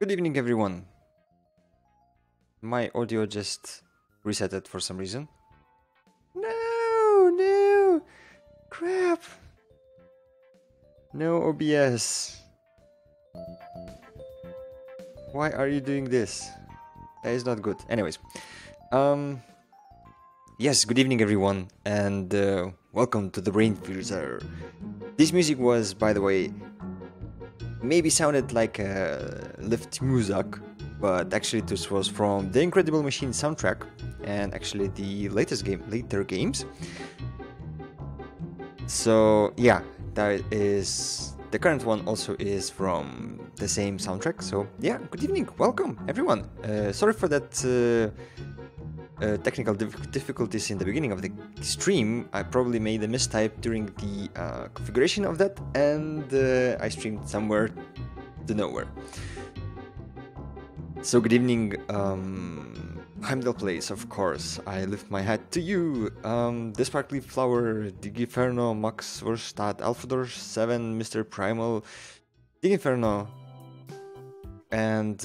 Good evening, everyone. My audio just resetted for some reason. No, crap. No OBS. Why are you doing this? That is not good. Anyways, yes, good evening, everyone, and welcome to the Brain Freezer. This music was, by the way, maybe sounded like a lift music, but actually this was from The Incredible Machine soundtrack, and actually the later games. So yeah, that is the current one, also is from the same soundtrack. So yeah, good evening, welcome everyone. Sorry for that technical difficulties in the beginning of the stream. I probably made a mistype during the configuration of that, and I streamed somewhere to nowhere. So good evening, Heimdall Plays, of course. I lift my hat to you. The Sparkly Flower, Digiferno, Max Verstadt, Alfador 7, Mr. Primal, Digiferno, and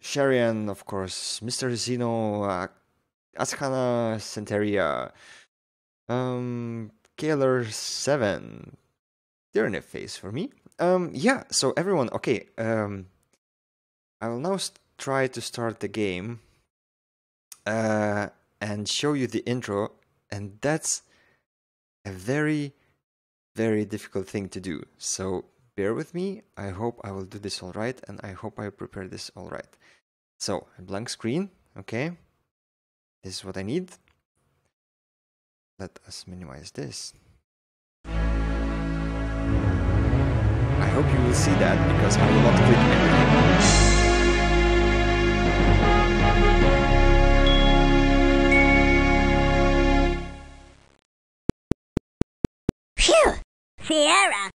Sharian, of course, Mr. Zeno, Askana Centeria, Kaler7, they're in a face for me. Yeah, so everyone, okay, I will now try to start the game and show you the intro, and that's a very, very difficult thing to do, so bear with me. I hope I will do this all right, and I hope I prepare this all right. So, a blank screen, okay, this is what I need. Let us minimize this. I hope you will see that, because I will not click everything. Phew! Sierra!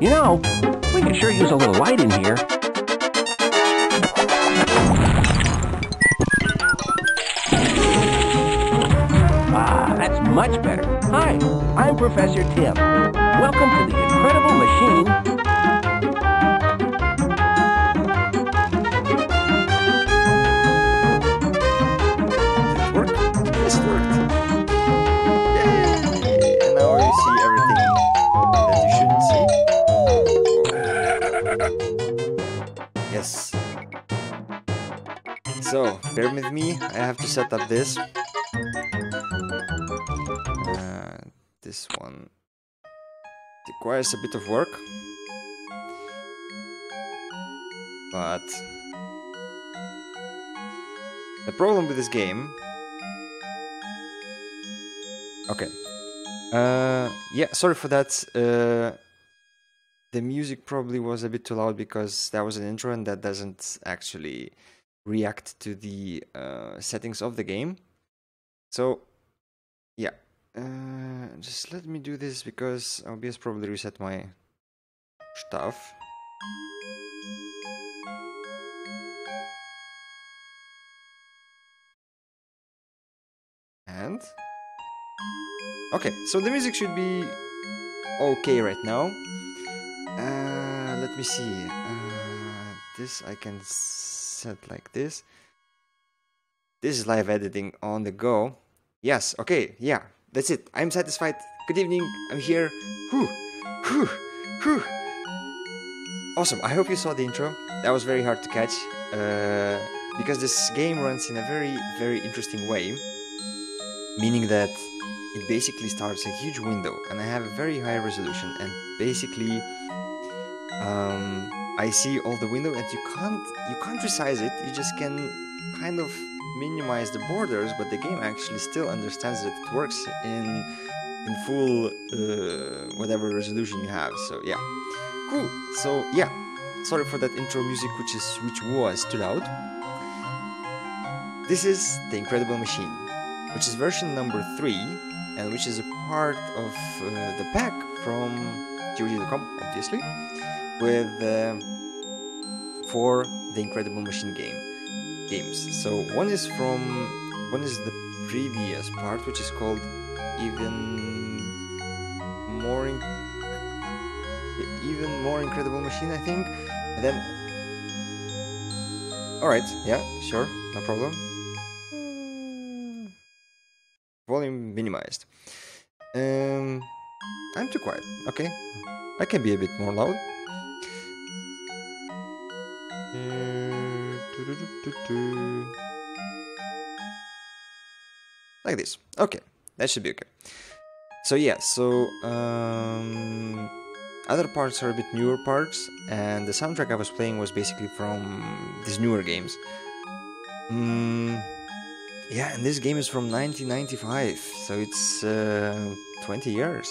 You know, we can sure use a little light in here. Ah, that's much better. Hi, I'm Professor Tim. Welcome to The Incredible Machine. It worked. This worked. Yay! And now you see everything that you shouldn't see. Yes. So, bear with me, I have to set up this. This one requires a bit of work, but the problem with this game... Okay. Yeah, sorry for that. The music probably was a bit too loud, because that was an intro and that doesn't actually react to the settings of the game. So, yeah. Just let me do this, because OBS probably reset my stuff. And... okay, so the music should be... okay right now. Let me see. This I can set like this. This is live editing on the go. Yes, okay, yeah, that's it. I'm satisfied. Good evening, I'm here. Whew, whew, whew. Awesome, I hope you saw the intro. That was very hard to catch, because this game runs in a very, very interesting way, meaning that it basically starts a huge window, and I have a very high resolution, and basically I see all the window, and you can't resize it. You just can kind of minimize the borders, but the game actually still understands that it works in full whatever resolution you have. So yeah. Cool. So yeah, sorry for that intro music, which was too loud. This is The Incredible Machine, which is version number 3, and which is a part of the pack from GOG.com, obviously, with 4 The Incredible Machine games. So one is the previous part, which is called Even More Incredible Machine, I think. And then, alright, yeah, sure, no problem. Volume minimized. I'm too quiet. Okay, I can be a bit more loud. Like this. Okay, that should be okay. So yeah, so other parts are a bit newer parts, and the soundtrack I was playing was basically from these newer games. Yeah, and this game is from 1995, so it's 20 years.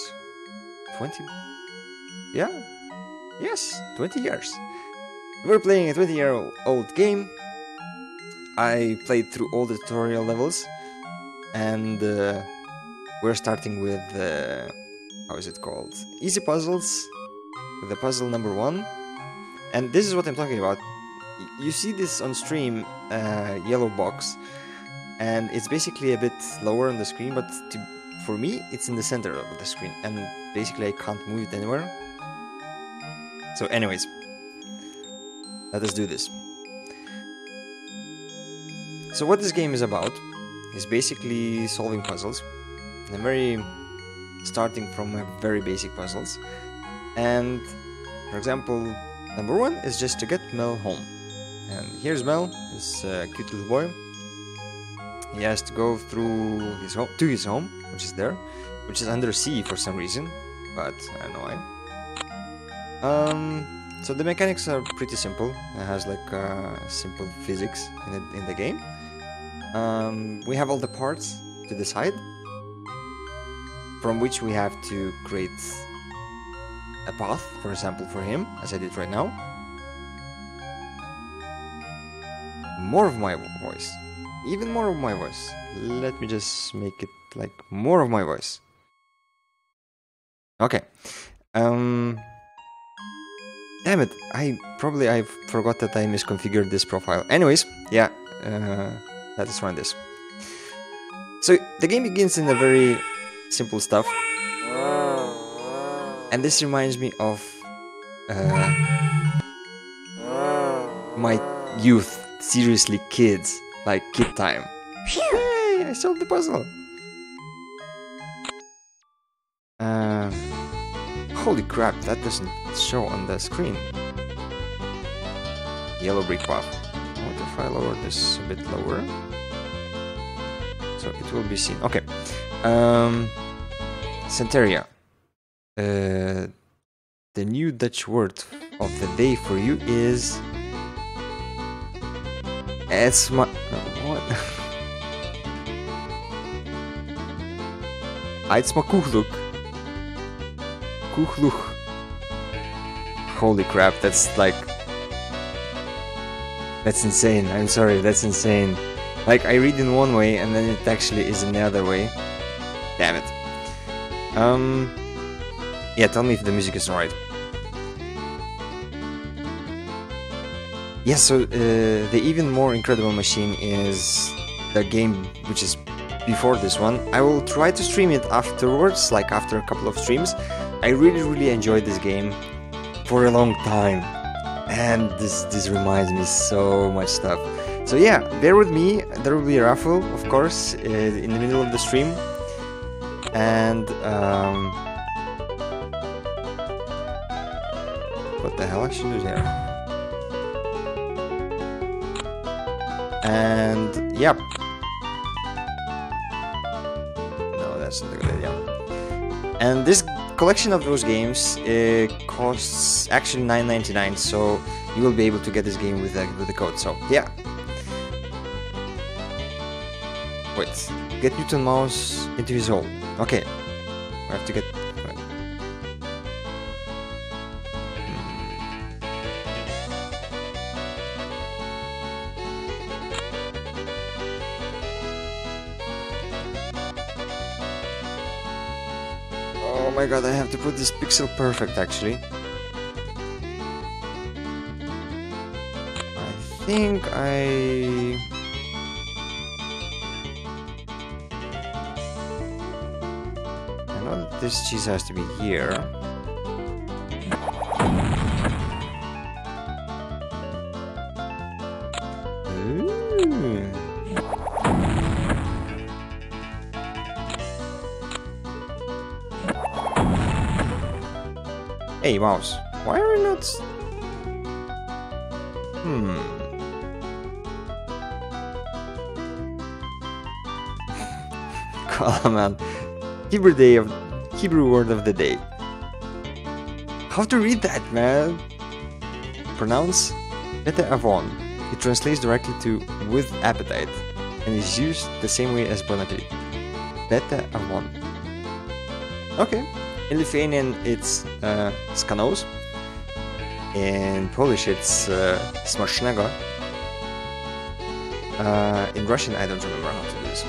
20? Yeah? Yes, 20 years. We're playing a 20-year-old game. I played through all the tutorial levels, and we're starting with, how is it called? Easy puzzles. The puzzle number 1, and this is what I'm talking about. You see this on stream, yellow box, and it's basically a bit lower on the screen, but for me it's in the center of the screen, and basically I can't move it anywhere. So anyways, let us do this. So what this game is about is basically solving puzzles, and starting from very basic puzzles. And for example, number 1 is just to get Mel home. And here's Mel, this cute little boy. He has to go through his home, to his home, which is there, which is under sea for some reason, but I don't know why. So the mechanics are pretty simple. It has like simple physics in the game. We have all the parts to decide, from which we have to create a path, for example, for him, as I did right now. More of my voice. Even more of my voice. Let me just make it like more of my voice. Okay. Damn it. I forgot that I misconfigured this profile. Anyways, yeah. Let us run this. So the game begins in a very simple stuff. And this reminds me of my youth. Seriously, kids. Like, kid time. Hey, I solved the puzzle. Holy crap, that doesn't show on the screen. Yellow brick path. What if I lower this a bit lower? So it will be seen. Okay. Santeria. The new Dutch word of the day for you is Eetsma Kuchluk. Kuchluk. Holy crap, that's insane. I'm sorry, that's insane. Like, I read in one way and then it actually is in the other way. Damn it. Yeah, tell me if the music is alright. Yes, so the Even More Incredible Machine is the game which is before this one. I will try to stream it afterwards, like after a couple of streams, I really enjoyed this game for a long time, and this reminds me so much stuff. So yeah, bear with me, there will be a raffle, of course, in the middle of the stream, and what the hell I should do here? And yep. No, that's not a good idea. And this collection of those games costs actually $9.99, so you will be able to get this game with the code. So yeah. Wait, get Newton Mouse into his hole. Okay, I have to get. Oh my god, I have to put this pixel perfect actually. I think I know that this cheese has to be here. Hey mouse, why are we not? Command, Hebrew word of the day. How to read that, man? Pronounce bete avon. It translates directly to with appetite, and is used the same way as bon appetit. Bete avon. Okay. In Lithuanian, it's skanaus. In Polish, it's smacznego. In Russian, I don't remember how to do this.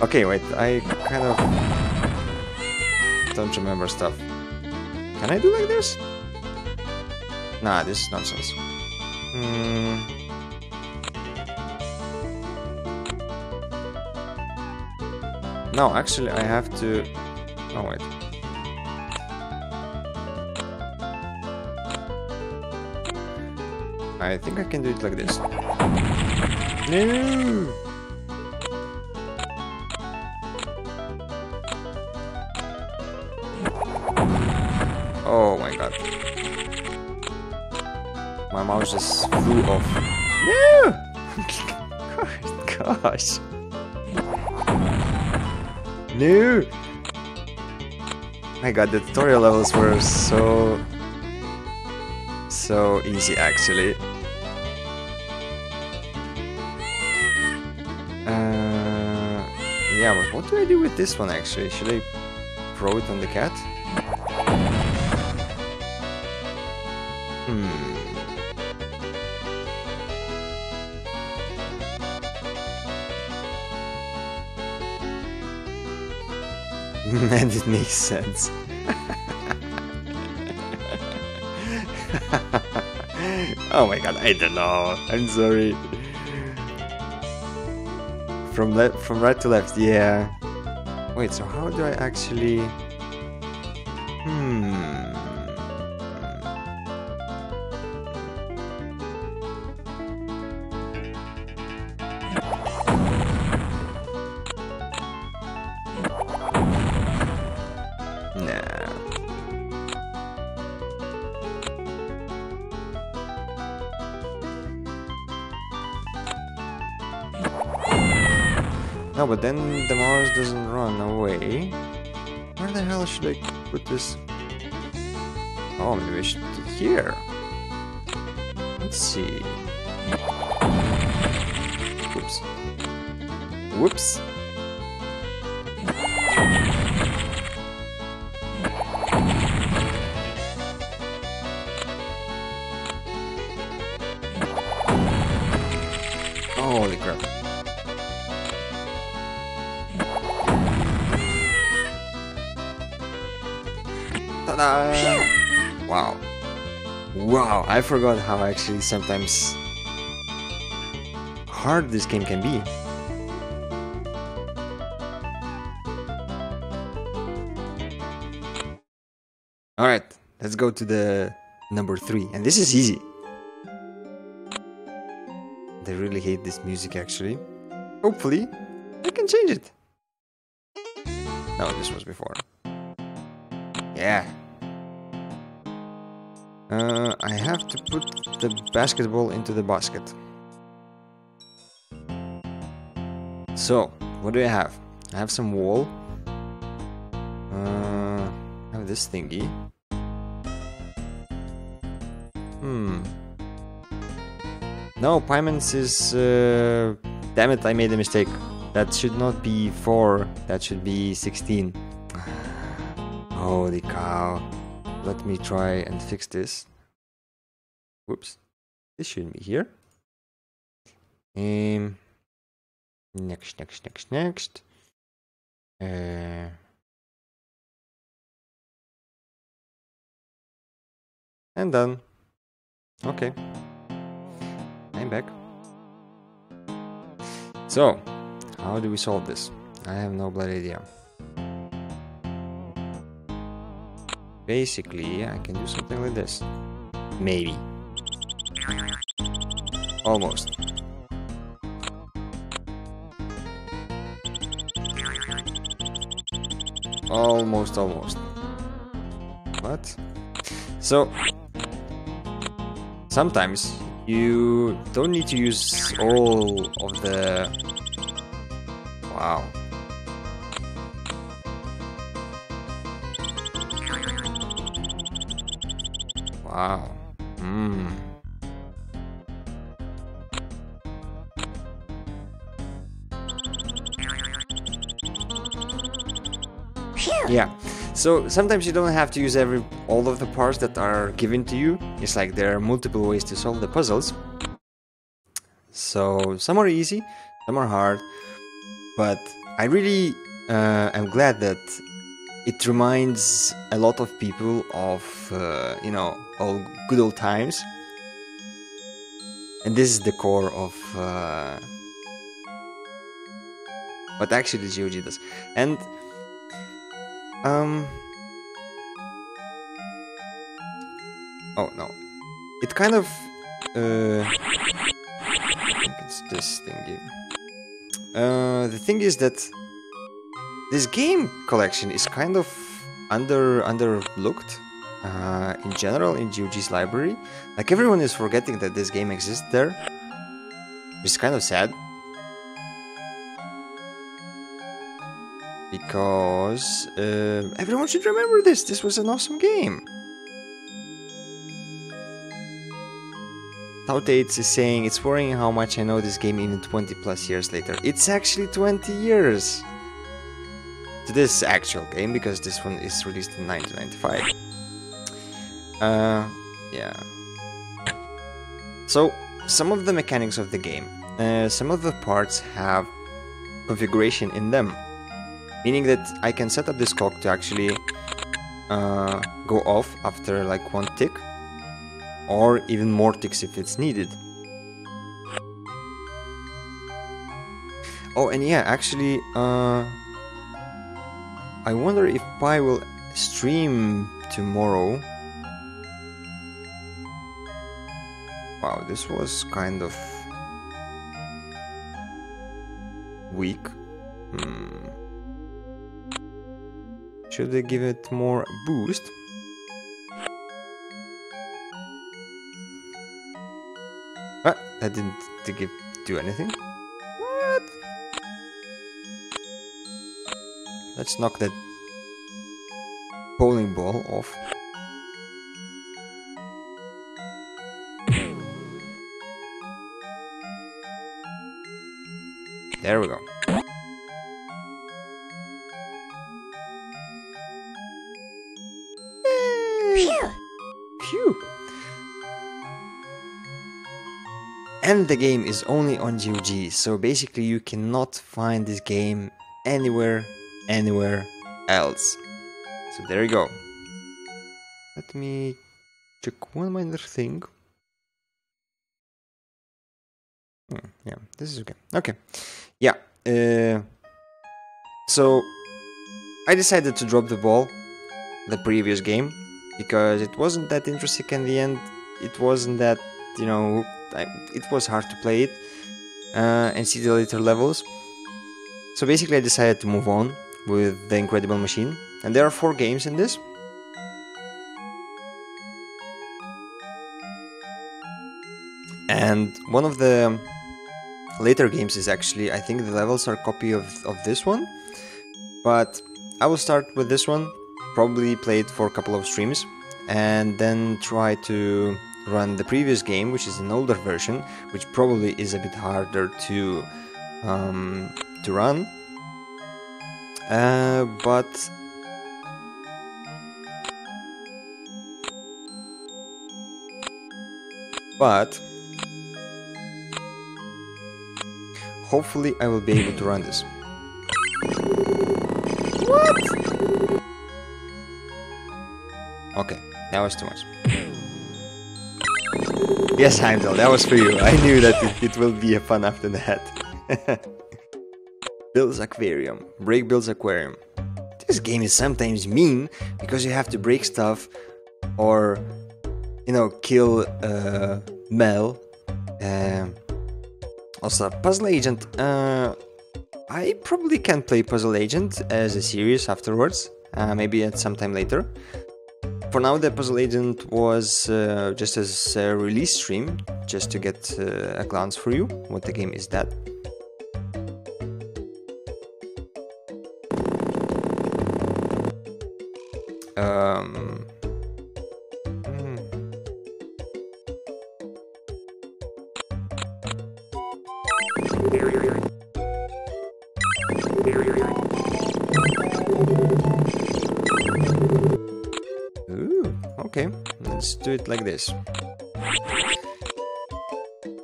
Okay, wait, I kind of don't remember stuff. Can I do like this? Nah, this is nonsense. No, actually, I have to. Oh wait. I think I can do it like this. No. Oh my god! My mouse just flew off. No! Gosh. No! My god, the tutorial levels were so easy actually. Yeah, but what do I do with this one actually? Should I throw it on the cat? And it makes sense. Oh my god, I don't know. I'm sorry. From right to left, yeah. Wait, so how do I actually? No, but then the mouse doesn't run away. Where the hell should I put this? Oh, maybe I should put it here. Let's see. Whoops. Whoops. Holy crap. Wow. Wow, I forgot how actually sometimes hard this game can be. Alright, let's go to the number 3, and this is easy. I really hate this music actually. Hopefully, I can change it. No, this was before. Yeah. I have to put the basketball into the basket. So, what do I have? I have some wool. I have this thingy. No, Pyman's is... damn it, I made a mistake. That should not be 4, that should be 16. Holy cow. Let me try and fix this. Whoops. This shouldn't be here. Next. And done. Okay. I'm back. So, how do we solve this? I have no bloody idea. Basically, I can do something like this. Maybe. Almost. Almost. What? So, sometimes you don't need to use all of the... Wow. Wow. Mm. Yeah. So sometimes you don't have to use all of the parts that are given to you. It's like there are multiple ways to solve the puzzles. So some are easy, some are hard. But I really am glad that it reminds a lot of people of, you know, all good old times. And this is the core of what actually GOG does. And oh no, it kind of I think it's this thingy. The thing is that this game collection is kind of underlooked in general in GOG's library. Like, everyone is forgetting that this game exists there, which is kind of sad. Because everyone should remember this. This was an awesome game. Tautates is saying, it's worrying how much I know this game even 20 plus years later. It's actually 20 years to this actual game, because this one is released in 1995. Yeah. So, some of the mechanics of the game. Some of the parts have configuration in them. Meaning that I can set up this clock to actually go off after like 1 tick, or even more ticks if it's needed. Oh, and yeah, actually, I wonder if Pi will stream tomorrow. Wow, this was kind of weak. Should I give it more boost? Ah, that didn't do anything. What? Let's knock that bowling ball off. There we go. And the game is only on GOG, so basically you cannot find this game anywhere else. So there you go. Let me check one minor thing. Yeah, this is okay. Okay. Yeah. So I decided to drop the ball the previous game because it wasn't that interesting in the end. It wasn't that, you know, it was hard to play it and see the later levels. So basically I decided to move on with The Incredible Machine, and there are 4 games in this. And one of the later games is actually, I think the levels are a copy of this one, but I will start with this one, probably play it for a couple of streams, and then try to run the previous game, which is an older version, which probably is a bit harder to run, but hopefully I will be able to run this. What? Okay, that was too much. Yes, Heimdall, that was for you. I knew that it will be a fun after that. Bill's Aquarium. Break Bill's Aquarium. This game is sometimes mean because you have to break stuff or, you know, kill Mel. Also, Puzzle Agent, I probably can play Puzzle Agent as a series afterwards, maybe at some time later. For now, the Puzzle Agent was just as a release stream, just to get a glance for you, what the game is that. Do it like this.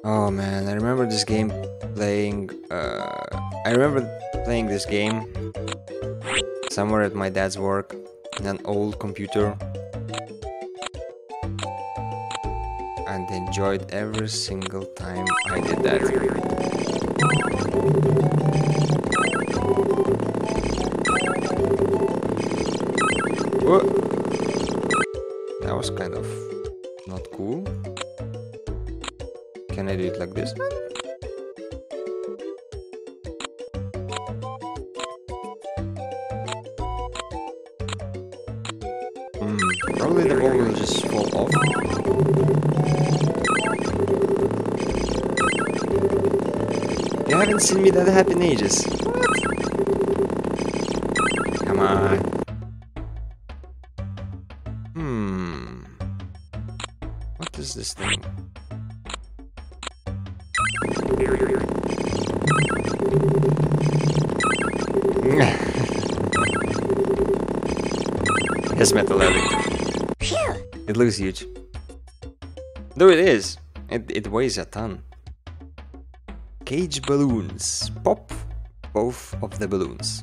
Oh man, I remember this game playing. I remember playing this game somewhere at my dad's work in an old computer, and enjoyed every single time I did that. Whoa. That was kind of not cool. Can I do it like this? Probably the ball will just fall off. You haven't seen me that happy in ages. What? Come on. This thing. Yes, metal heavy. It looks huge. Though it is. It weighs a ton. Cage balloons. Pop both of the balloons.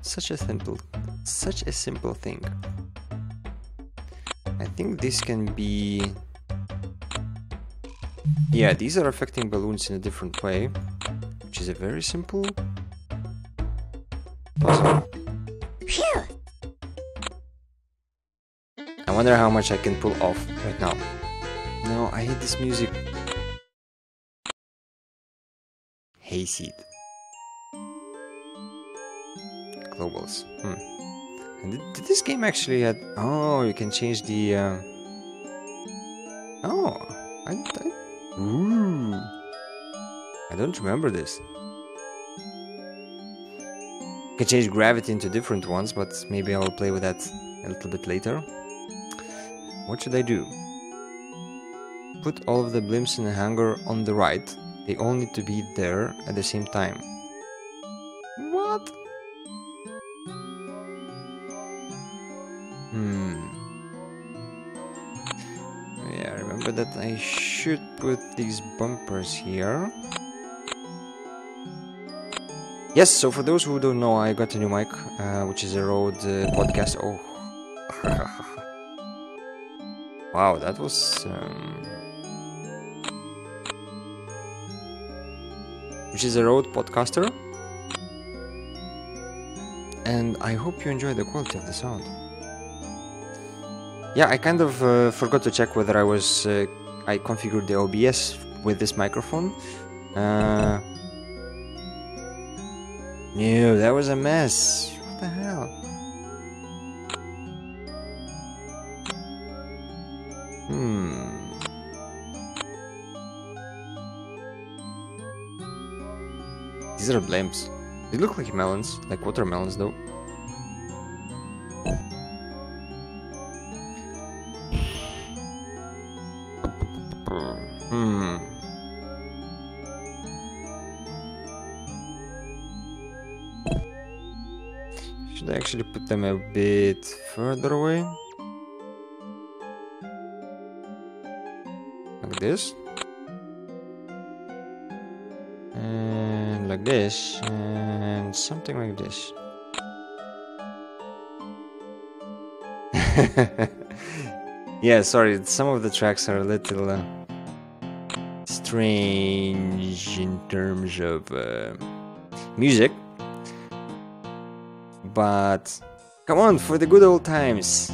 Such a simple thing. I think this can be. Yeah, these are affecting balloons in a different way, which is a very simple puzzle. I wonder how much I can pull off right now. No, I hate this music. Hayseed. Globals. And did this game actually had... Oh, you can change the... Oh, Ooh, I don't remember this. I can change gravity into different ones, but maybe I will play with that a little bit later. What should I do? Put all of the blimps in a hangar on the right. They all need to be there at the same time. What? Yeah, I remember that I should put these bumpers here. Yes, so for those who don't know, I got a new mic, which is a Rode podcast. Oh. Wow, that was... Which is a Rode podcaster. And I hope you enjoy the quality of the sound. Yeah, I kind of forgot to check whether I was... I configured the OBS with this microphone. No, that was a mess. What the hell? These are blimps. They look like melons, like watermelons though. Should I actually put them a bit further away? Like this? And like this, and something like this. Yeah, sorry, some of the tracks are a little strange in terms of music. But come on, for the good old times.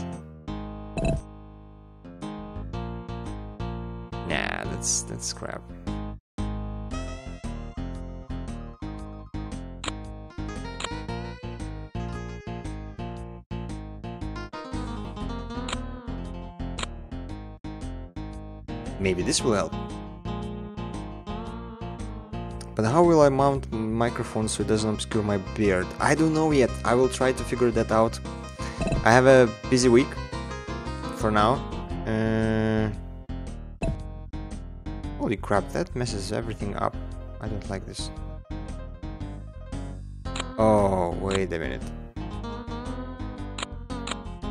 Nah, that's crap. Maybe this will help. But how will I mount my microphone so it doesn't obscure my beard? I don't know yet. I will try to figure that out. I have a busy week for now. Holy crap, that messes everything up. I don't like this. Oh, wait a minute.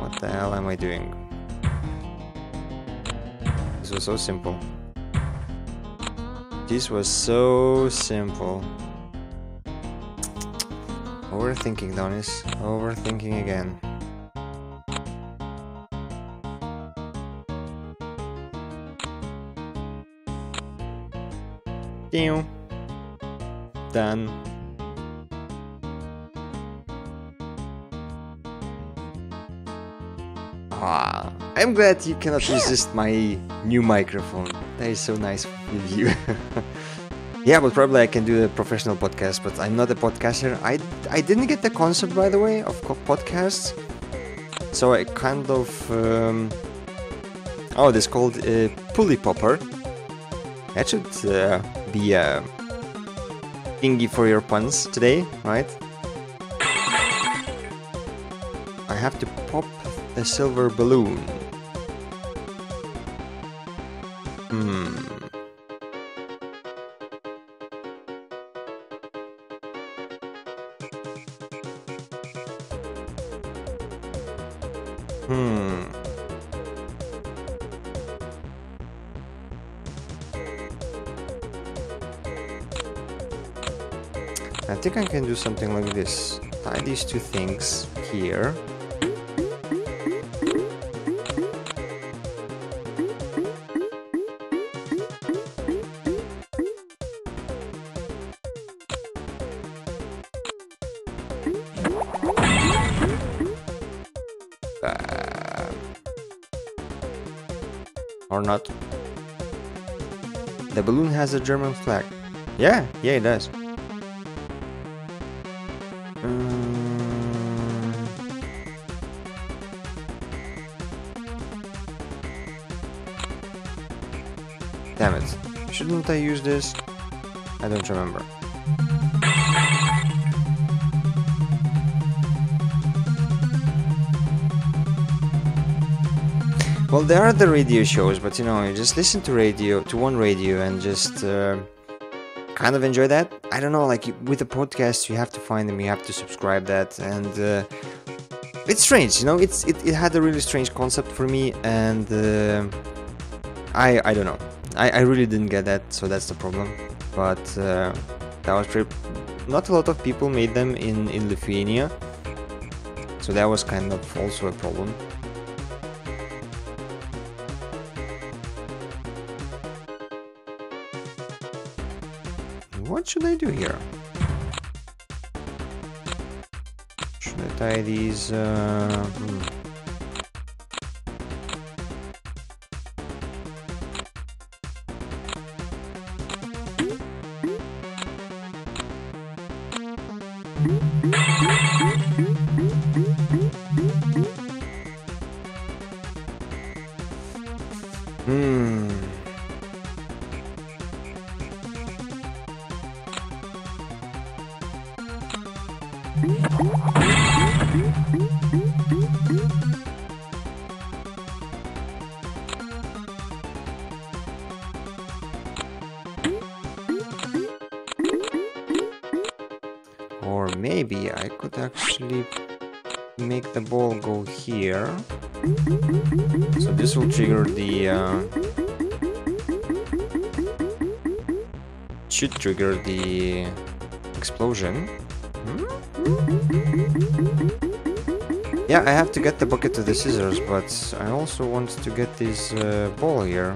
What the hell am I doing? This was so simple. This was so simple. Overthinking, Donis. Overthinking again. Done. Ah, I'm glad you cannot resist my new microphone. That is so nice of you. Yeah, but probably I can do a professional podcast, but I'm not a podcaster. I didn't get the concept, by the way, of podcasts. So I kind of... oh, this is called Pulley Popper. That should be a thingy for your puns today, right? I have to pop the silver balloon. I think I can do something like this. Tie these two things here. Or not. The balloon has a German flag. Yeah, it does. Damn it. Shouldn't I use this? I don't remember. Well, there are the radio shows, but you know, you just listen to one radio and just kind of enjoy that. I don't know, like with a podcast, you have to find them, you have to subscribe that, and it's strange, you know, it had a really strange concept for me, and I don't know. I really didn't get that, so that's the problem. But that was pretty... Not a lot of people made them in Lithuania, so that was kind of also a problem. What should I do here? Should I tie these... actually make the ball go here. So this will trigger the... should trigger the explosion. Yeah, I have to get the bucket to the scissors, but I also want to get this ball here.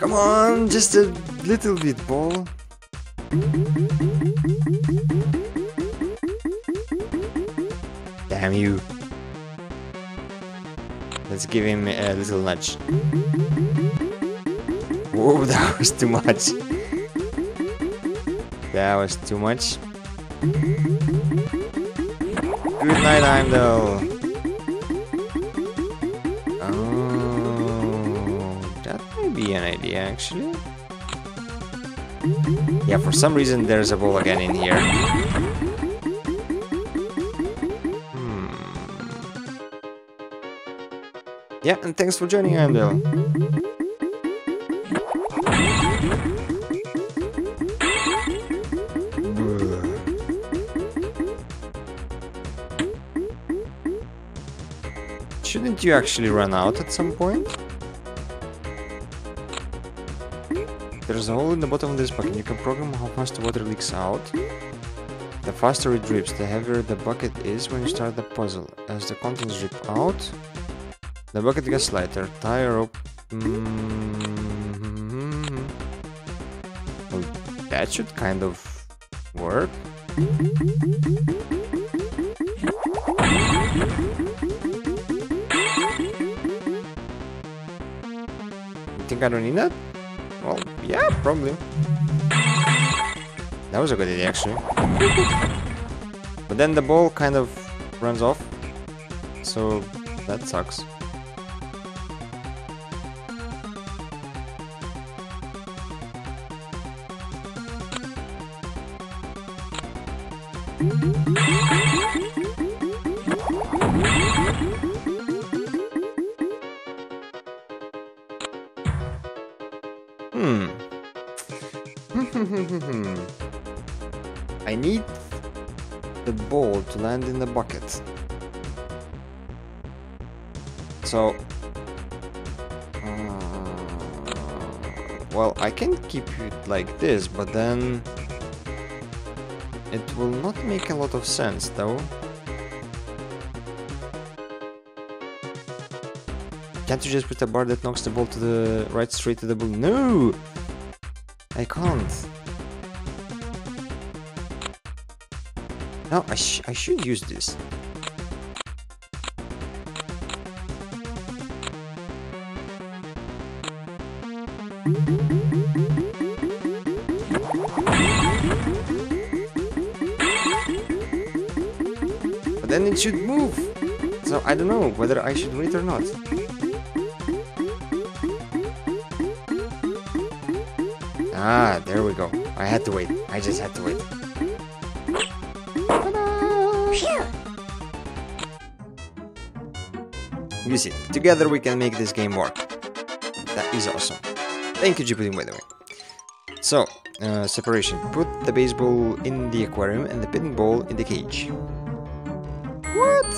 Come on, just a little bit, ball. Damn you. Let's give him a little nudge. Whoa, that was too much. That was too much. Good night, Heimdall. Oh, that might be an idea, actually. Yeah, for some reason there's a ball again in here. Yeah, and thanks for joining, Heimdall. Shouldn't you actually run out at some point? There's a hole in the bottom of this bucket. You can program how fast the water leaks out. The faster it drips, the heavier the bucket is when you start the puzzle. As the contents drip out, the bucket gets lighter. Tie a rope. Well, that should kind of work. You think I don't need that? Well, yeah, probably. That was a good idea, actually. But then the ball kind of runs off. So that sucks. I need the ball to land in the bucket. So... well, I can keep it like this, but then... it will not make a lot of sense, though. Can't you just put a bar that knocks the ball to the right straight to the ball? No! I can't. No, I should use this. But then it should move. So I don't know whether I should wait or not. Ah, there we go. I had to wait. I just had to wait. Use it. Together we can make this game work. That is awesome. Thank you, Jupiter, by the way. So, separation. Put the baseball in the aquarium and the pinball in the cage. What?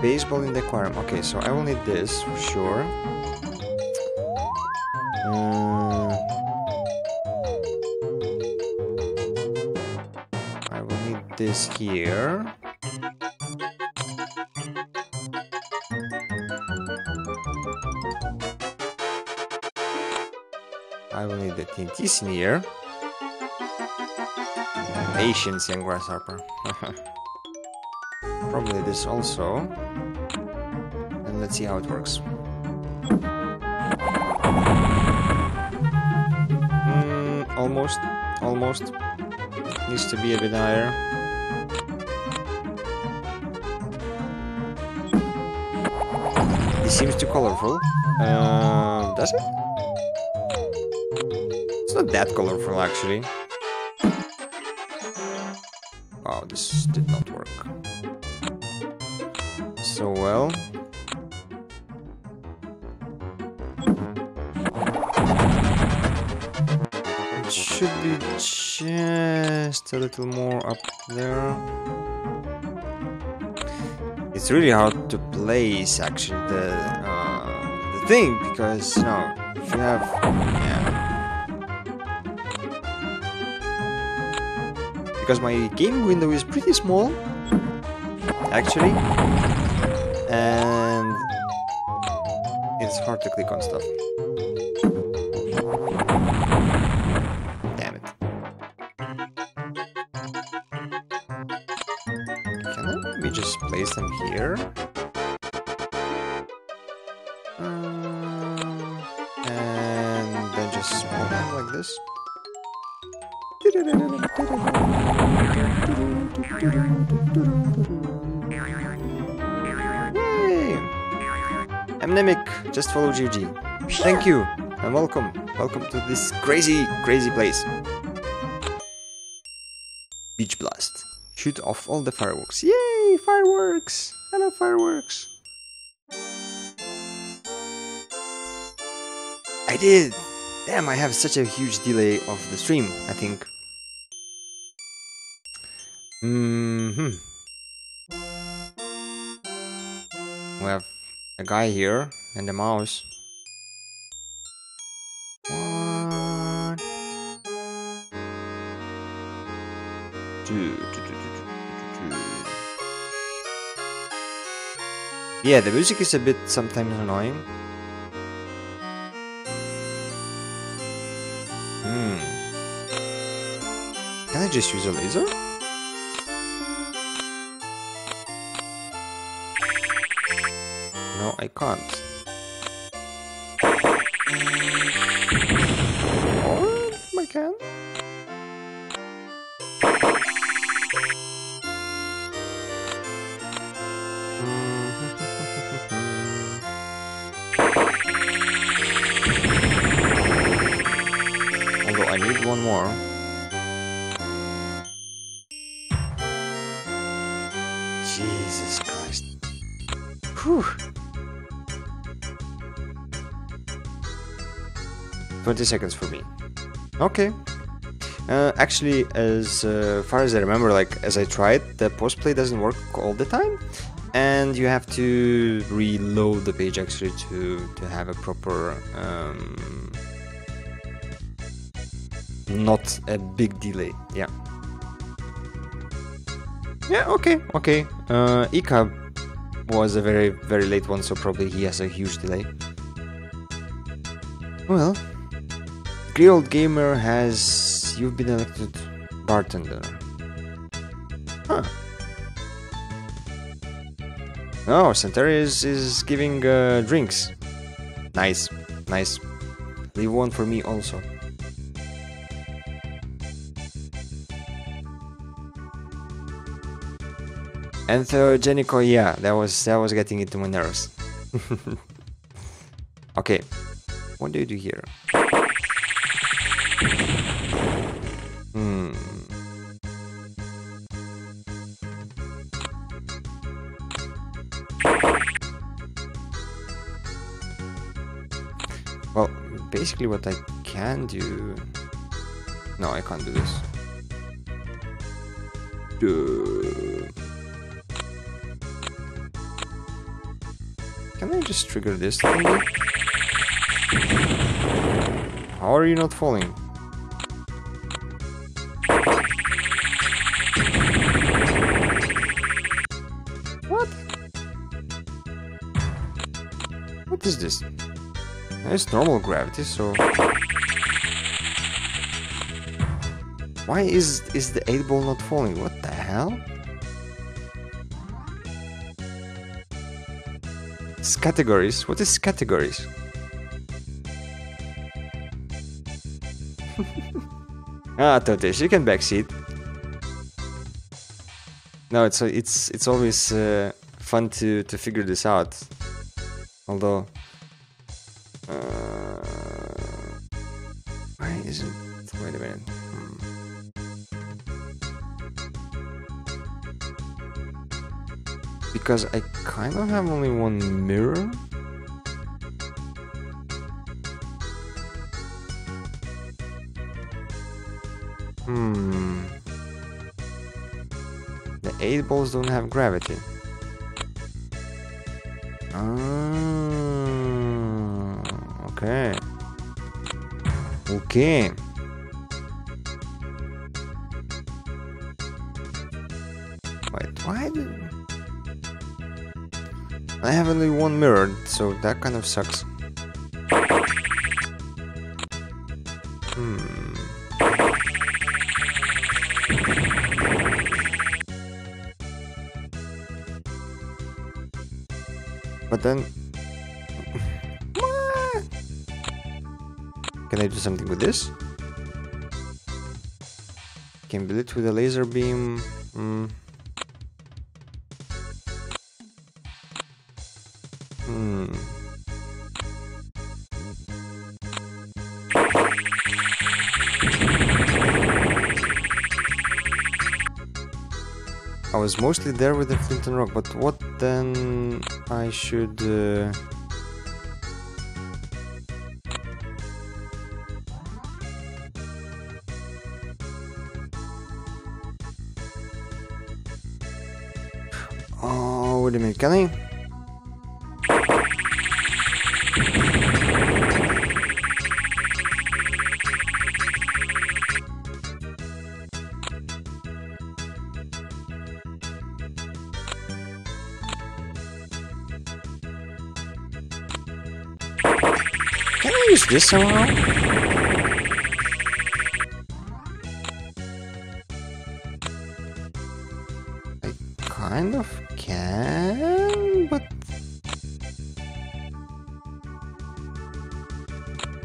Baseball in the aquarium. Okay, so I will need this for sure. I will need this here. I will need the TNT sneer. Patience, young grasshopper. Probably this also. And let's see how it works. Almost, almost. It needs to be a bit higher. This seems too colorful. Does it? It's not that colorful, actually. Oh, this did not work so well. It should be just a little more up there. It's really hard to place actually the thing, because you know, if you have because my game window is pretty small actually, and it's hard to click on stuff. Damn it. Can we just place them here? And then just move them like this. Yay! I'm Nemec, just follow GG. Thank you and welcome. Welcome to this crazy, crazy place. Beach blast. Shoot off all the fireworks. Yay! Fireworks! I love fireworks. I did! Damn, I have such a huge delay of the stream, I think. We have a guy here and a mouse. One, two, Yeah, the music is a bit sometimes annoying. Can I just use a laser? No, I can't. Or I can. Although I need one more. Jesus Christ. Whew. 20 seconds for me. Okay. Actually, as far as I remember, like, as I tried, the pause play doesn't work all the time. And you have to reload the page, actually, to have a proper... not a big delay. Yeah. Yeah, okay, okay. Ika was a very late one, so probably he has a huge delay. Well, Griot Gamer has... You've been elected bartender. Huh. Oh, Santeri is giving drinks. Nice, nice. Leave one for me also. Anthogenico, yeah, that was getting into my nerves. Okay, what do you do here? Well, basically what I can do... No, I can't do this. Can I just trigger this thing? How are you not falling? What? What is this? It's normal gravity, so... Why is the 8-ball not falling? What the hell? Categories? What is categories? Ah, Totes, you can backseat. No, it's always fun to figure this out. Although, why isn't? Wait a minute. because I kind of have only one mirror. The 8 balls don't have gravity. Okay. Okay. Wait, why did... I have only one mirror, so that kind of sucks. But then... Can I do something with this? Can build it with a laser beam. I was mostly there with the flint and rock, but what then I should... Wait a minute, can I? Can I use this somehow?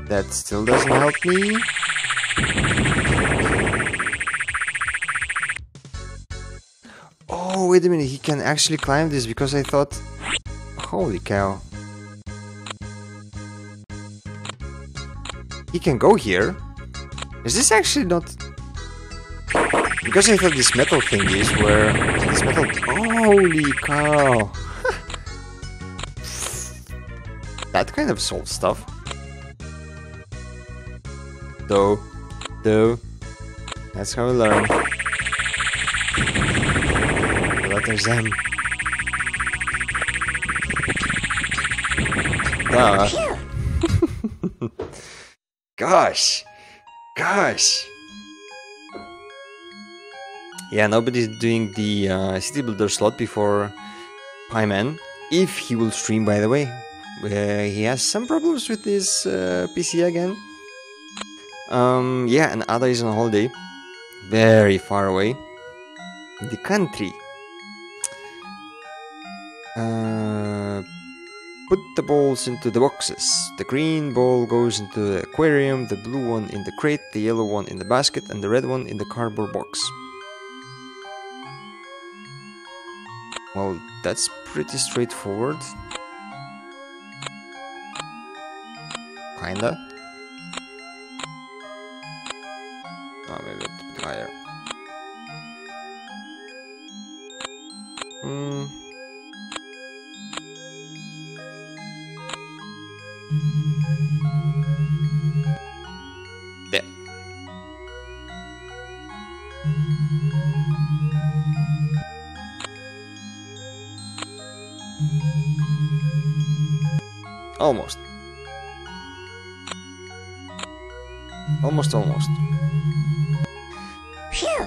That still doesn't help me. Oh, wait a minute, he can actually climb this because I thought... Holy cow. He can go here? Is this actually not... Because I thought this metal thing is where... This metal... Holy cow. That kind of solves stuff. Though, that's how we learn. The letters M. Gosh. Yeah, nobody's doing the city builder slot before Pyman. If he will stream, by the way, he has some problems with his PC again. Yeah, and Ada is on holiday, very far away, in the country. Put the balls into the boxes. The green ball goes into the aquarium, the blue one in the crate, the yellow one in the basket, and the red one in the cardboard box. Well, that's pretty straightforward. Kinda. Oh, maybe a bit higher. Yeah. Almost. Phew.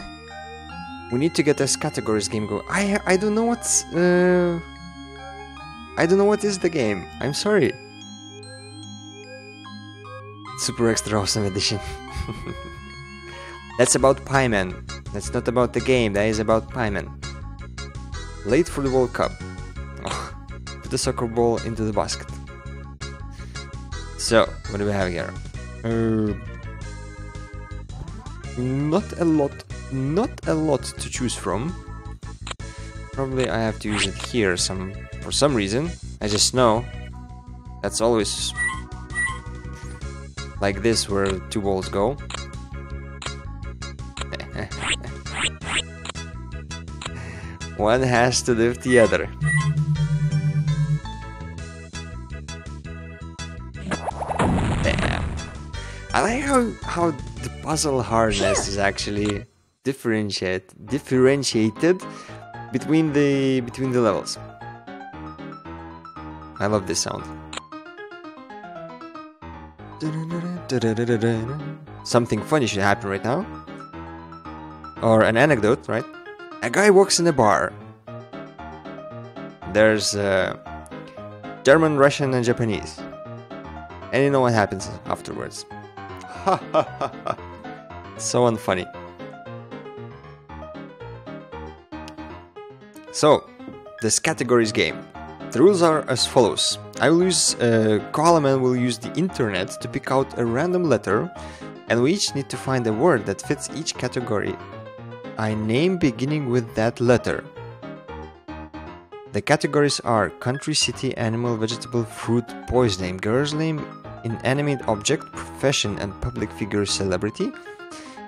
We need to get this categories game going. I don't know what's I don't know what is the game. I'm sorry. Super Extra Awesome Edition. That's about Pyman. That's not about the game. That is about Pyman. Late for the World Cup. Oh, put the soccer ball into the basket. So what do we have here? Not a lot to choose from. Probably I have to use it here for some reason. I just know that's always like this where 2 balls go. One has to lift the other. Damn. I like how the puzzle harness is actually differentiated between the levels. I love this sound. Something funny should happen right now. Or an anecdote, right? A guy walks in a bar. There's German, Russian and Japanese. And you know what happens afterwards. Ha ha ha ha. So unfunny. So, this categories game. The rules are as follows. I will use a column and will use the internet to pick out a random letter, and we each need to find a word that fits each category. A name beginning with that letter. The categories are country, city, animal, vegetable, fruit, boy's name, girl's name, inanimate object, profession and public figure, celebrity.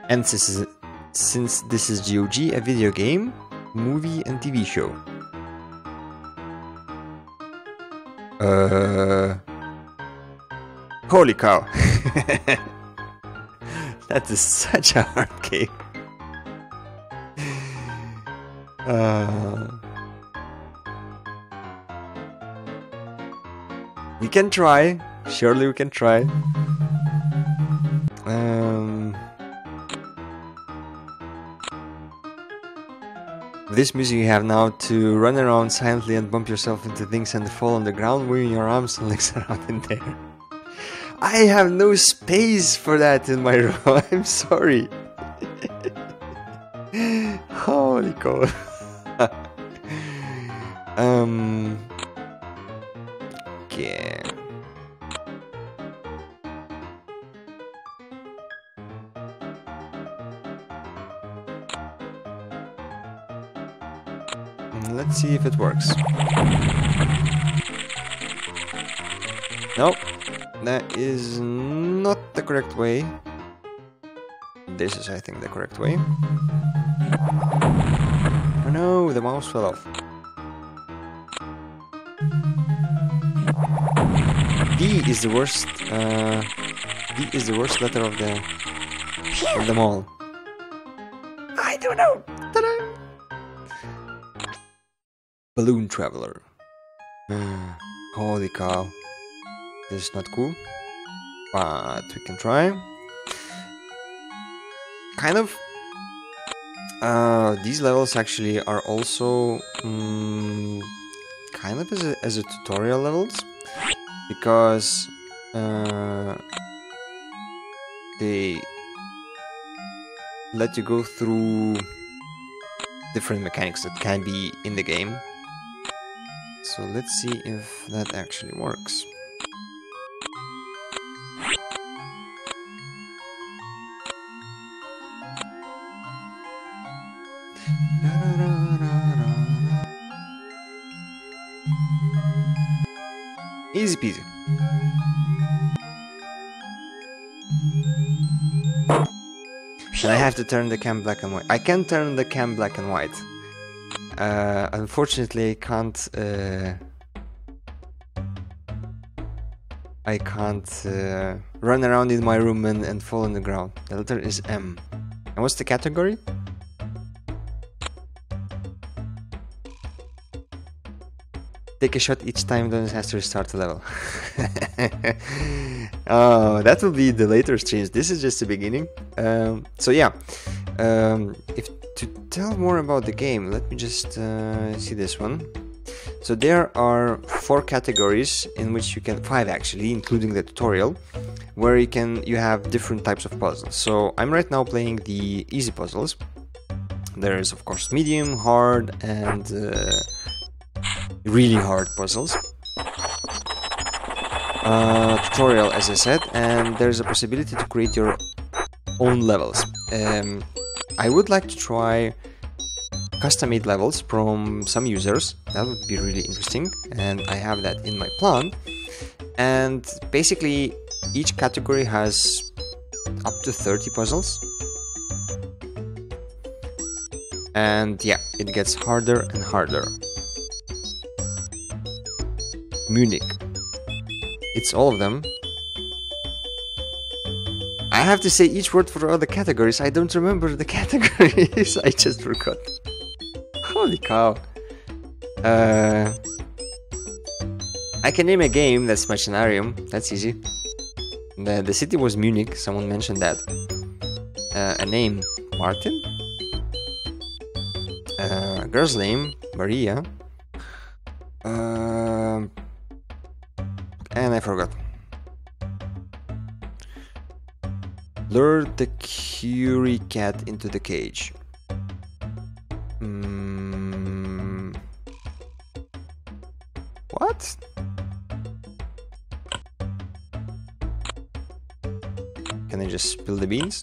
And since this is GOG, a video game, movie and TV show. Holy cow! That is such a hard game. We can try. Surely we can try. This music you have now to run around silently and bump yourself into things and fall on the ground, waving your arms and legs around in the air. I have no space for that in my room, I'm sorry. Holy cow. Okay. Let's see if it works. Nope, that is not the correct way. This is, I think, the correct way. Oh no, the mouse fell off. D is the worst letter of them all. I don't know. Balloon Traveler. Holy cow. This is not cool. But we can try. Kind of. These levels actually are also kind of as a tutorial levels. Because they let you go through different mechanics that can be in the game. So let's see if that actually works. Easy peasy. And I have to turn the cam black and white. I can turn the cam black and white. Unfortunately, I can't run around in my room and fall on the ground. The letter is M. And what's the category? Take a shot each time Donis has to restart the level. Oh, that will be the later streams. This is just the beginning. So yeah, if to tell more about the game, let me just see this one. So there are 4 categories in which you can, 5 actually, including the tutorial, where you have different types of puzzles. So I'm right now playing the easy puzzles. There is of course medium, hard, and really hard puzzles. Tutorial, as I said, and there's a possibility to create your own levels. I would like to try custom-made levels from some users. That would be really interesting, and I have that in my plan. And basically each category has up to 30 puzzles. And yeah, it gets harder and harder. Munich. It's all of them. I have to say each word for all the categories. I don't remember the categories. I just forgot. Holy cow. I can name a game that's Machinarium. That's easy. The city was Munich. Someone mentioned that. A name, Martin. A girl's name, Maria. And I forgot. Lure the curie cat into the cage. What? Can I just spill the beans?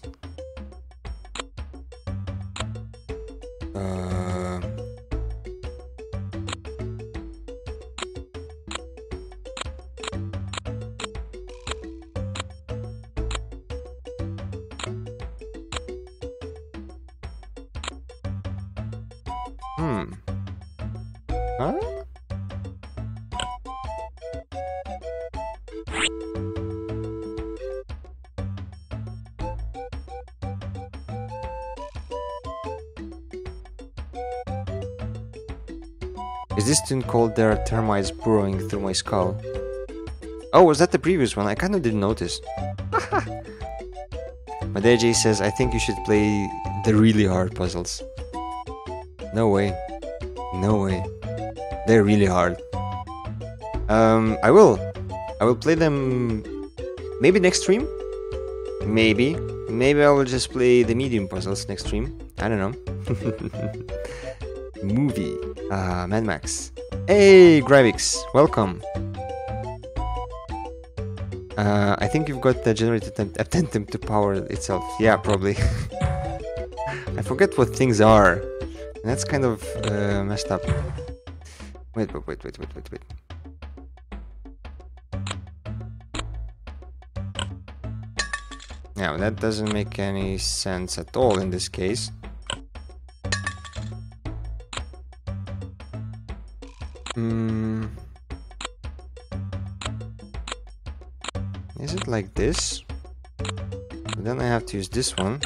Cold, there are termites burrowing through my skull. Oh, was that the previous one? I kind of didn't notice. Madeji says, I think you should play the really hard puzzles. No way. No way. They're really hard. I will. I will play them maybe next stream? Maybe. Maybe I will just play the medium puzzles next stream. I don't know. Movie. Mad Max. Hey, Gravix, welcome. I think you've got the generated attention to power itself. Yeah, probably. I forget what things are. And that's kind of messed up. Wait. Now, that doesn't make any sense at all in this case. Is it like this? But then I have to use this one.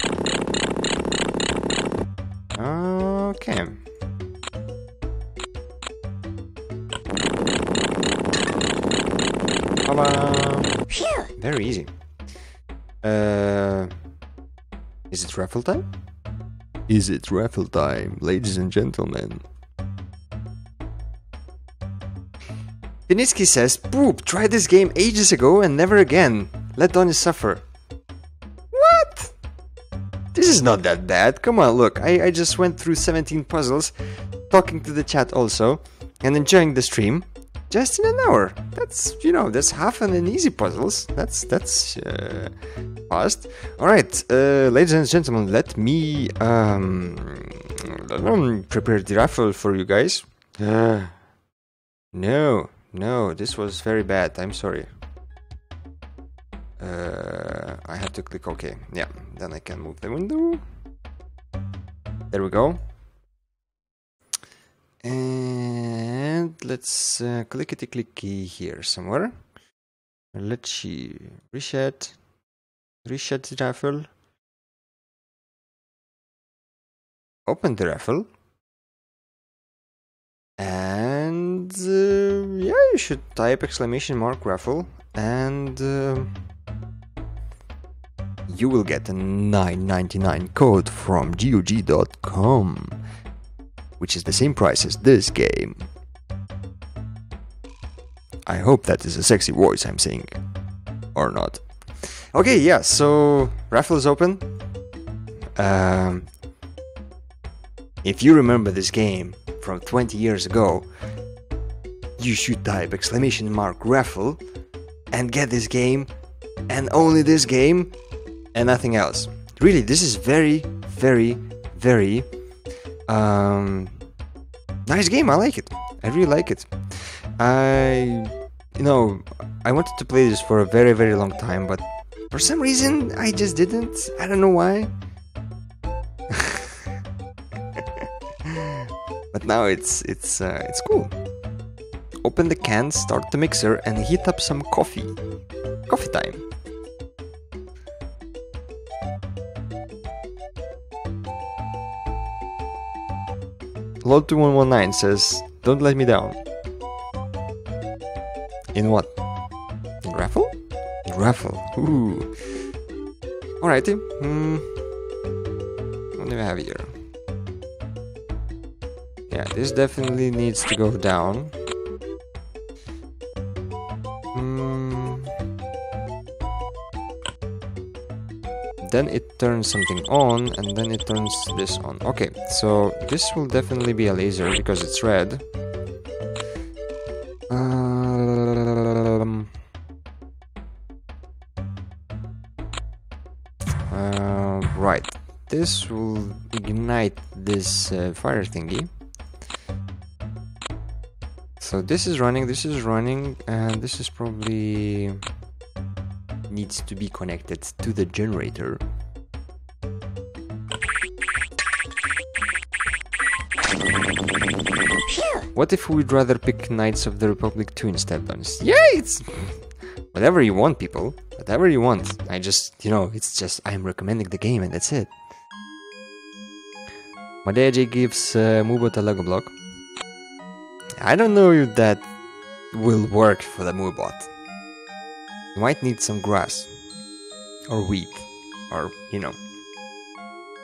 Okay. Very easy. Is it raffle time? Is it raffle time, ladies and gentlemen? Vinitsky says, Poop, tried this game ages ago and never again. Let Donis suffer. What? This is not that bad. Come on, look, I just went through 17 puzzles, talking to the chat also, and enjoying the stream, just in an hour. That's, you know, that's half an easy puzzles. That's fast. Alright, ladies and gentlemen, let me prepare the raffle for you guys. No, this was very bad. I'm sorry. I have to click OK. Yeah, then I can move the window. There we go. And let's clicky here somewhere. Let's see. Reset. Reset the raffle. Open the raffle. And yeah, you should type !/ raffle and you will get a 999 code from GOG.com, which is the same price as this game. I hope that is a sexy voice I'm saying, or not. Okay, yeah, so raffle is open. If you remember this game from 20 years ago, you should type ! raffle and get this game, and only this game, and nothing else. Really, this is very, very, very nice game. I like it. I really like it. You know, I wanted to play this for a very, very long time, but for some reason I just didn't. I don't know why. But now it's cool. Open the can, start the mixer, and heat up some coffee. Coffee time. Lord2119 says, "Don't let me down." In what? Raffle? Raffle. Ooh. Alrighty. What do we have here? Yeah, this definitely needs to go down. Then it turns something on, and then it turns this on. Okay, so this will definitely be a laser because it's red. Right, this will ignite this fire thingy. So this is running, and this is probably needs to be connected to the generator. What if we'd rather pick Knights of the Republic 2 instead, Donis? Yeah, it's whatever you want, people. Whatever you want. I just, you know, it's just I'm recommending the game and that's it. Madeji gives Mubot a Lego block. I don't know if that will work for the Mubot. You might need some grass, or wheat, or, you know.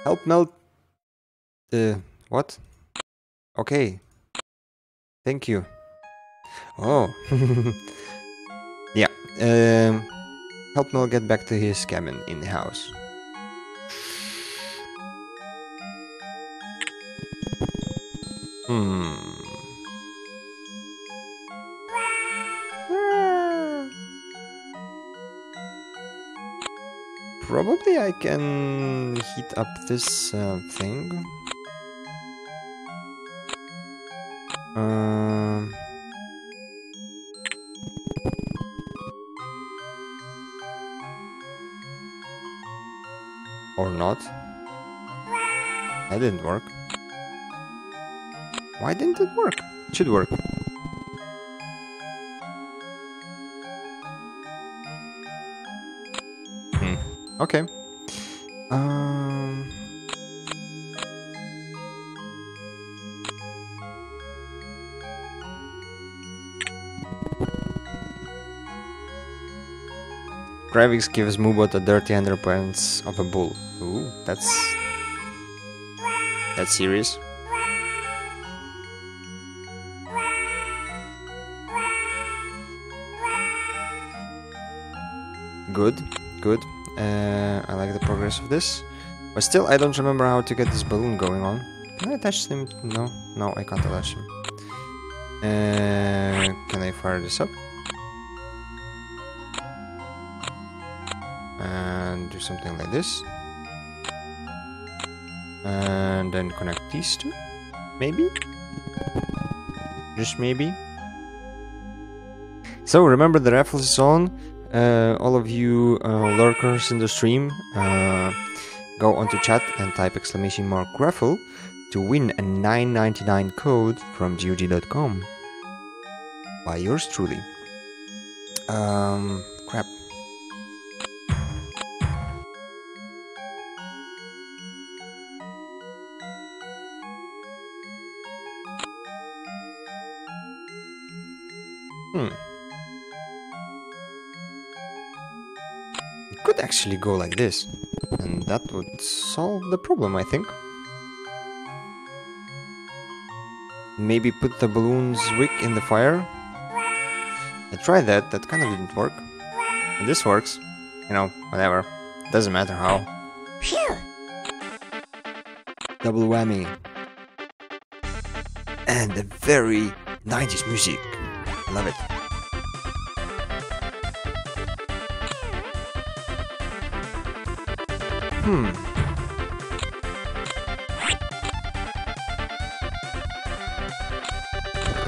Help melt... what? Okay. Thank you. Oh. Yeah. Help Mel get back to his cabin in the house. Probably I can heat up this thing. Or not. That didn't work. Why didn't it work? It should work. Okay. Gravix gives Mubot a dirty underpants of a bull. Ooh, that's serious. Good, good. I like the progress of this, but still I don't remember how to get this balloon going on. Can I attach him? No, no, I can't attach him. Can I fire this up? And do something like this. And then connect these two? Maybe? Just maybe? So remember the raffle is on. All of you lurkers in the stream, go onto chat and type ! raffle to win a 999 code from GOG.com by yours truly. Crap. Actually go like this, and that would solve the problem, I think. Maybe put the balloon's wick in the fire. I tried that, that kind of didn't work. But this works. You know, whatever. Doesn't matter how. Double whammy. And the very 90s music. I love it.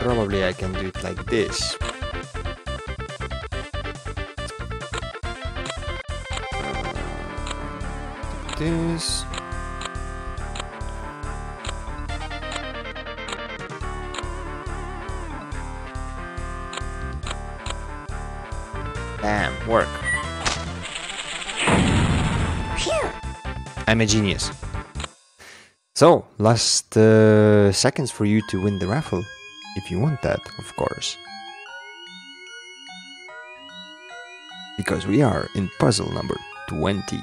Probably I can do it like this. This. Bam, work. Phew. I'm a genius. So, last seconds for you to win the raffle, if you want that, of course. Because we are in puzzle number 20.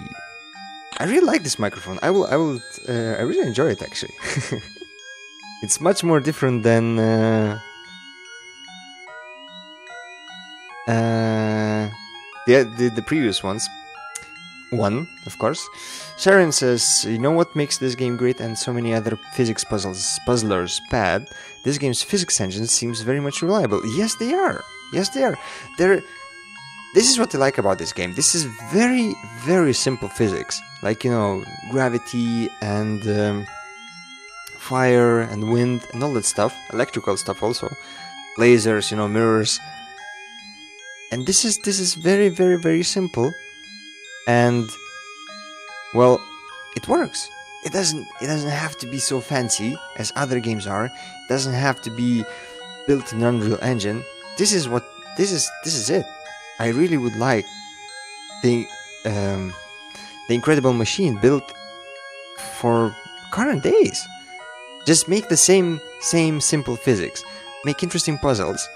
I really like this microphone. I really enjoy it actually. It's much more different than the previous ones. One, of course. Sharon says, you know what makes this game great and so many other physics puzzlers bad? This game's physics engine seems very much reliable. Yes, they are. Yes, they are. This is what I like about this game. This is very, very simple physics. Like, you know, gravity and fire and wind and all that stuff. Electrical stuff also. Lasers, you know, mirrors. And this is very, very, very simple. And, well, it works. It doesn't have to be so fancy as other games are. It doesn't have to be built in Unreal Engine. This is it. I really would like the Incredible Machine built for current days. Just make the same simple physics. Make interesting puzzles.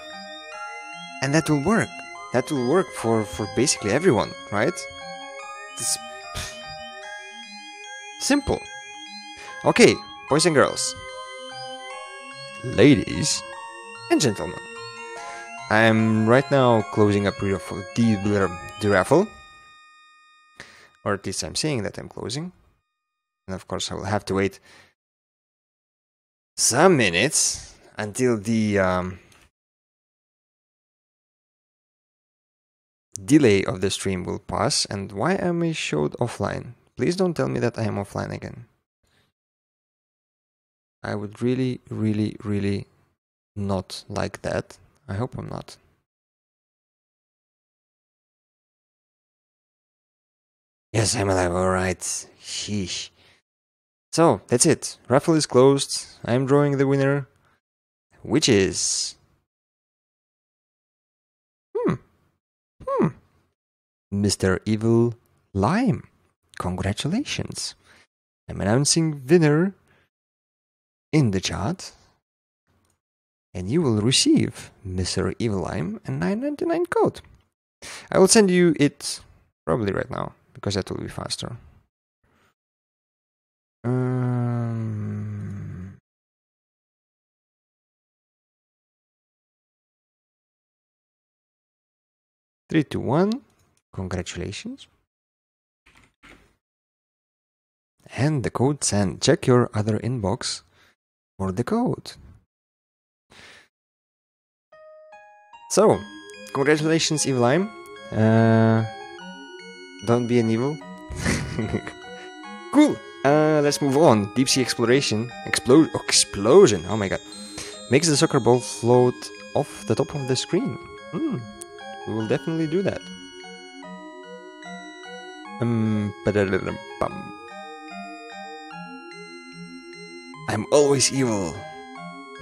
And that will work. That will work for basically everyone, right? It's simple. Okay, boys and girls, ladies and gentlemen, I am right now closing up the raffle, or at least I'm saying that I'm closing, and of course I will have to wait some minutes until the delay of the stream will pass. And why am I showed offline? Please don't tell me that I am offline again. I would really, really, really not like that. I hope I'm not. Yes, I'm alive, alright. Sheesh. So, that's it. Raffle is closed. I'm drawing the winner, which is... Mr. Evil Lime. Congratulations. I'm announcing winner in the chat. And you will receive Mr. Evil Lime and 999 code. I will send you it probably right now, because that will be faster. Three, two, one. Congratulations. And the code sent. Check your other inbox for the code. So, congratulations, Evil Lime. Don't be an evil. Cool. Let's move on. Deep sea exploration. Explosion. Oh my god. Makes the soccer ball float off the top of the screen. We will definitely do that. I'm always evil.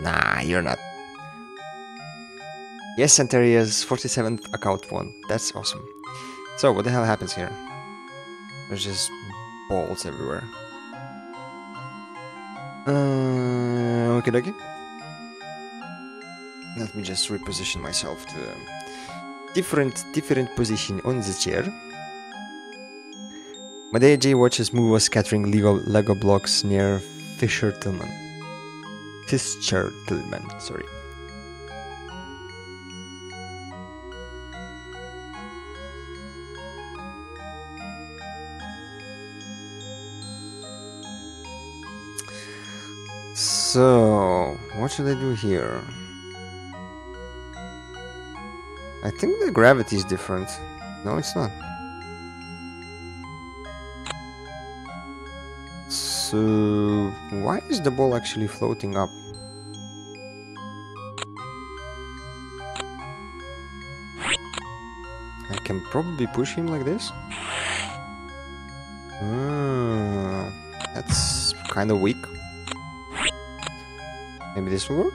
Nah, you're not. Yes, Santaria's 47th account won. That's awesome. So, what the hell happens here? There's just balls everywhere. Okay, dokie. Let me just reposition myself to a different position on the chair. Madea J watches Move was scattering Lego blocks near Fischer-Tillman, sorry. So, what should I do here? I think the gravity is different. No, it's not. So, why is the ball actually floating up? I can probably push him like this. That's kind of weak. Maybe this will work?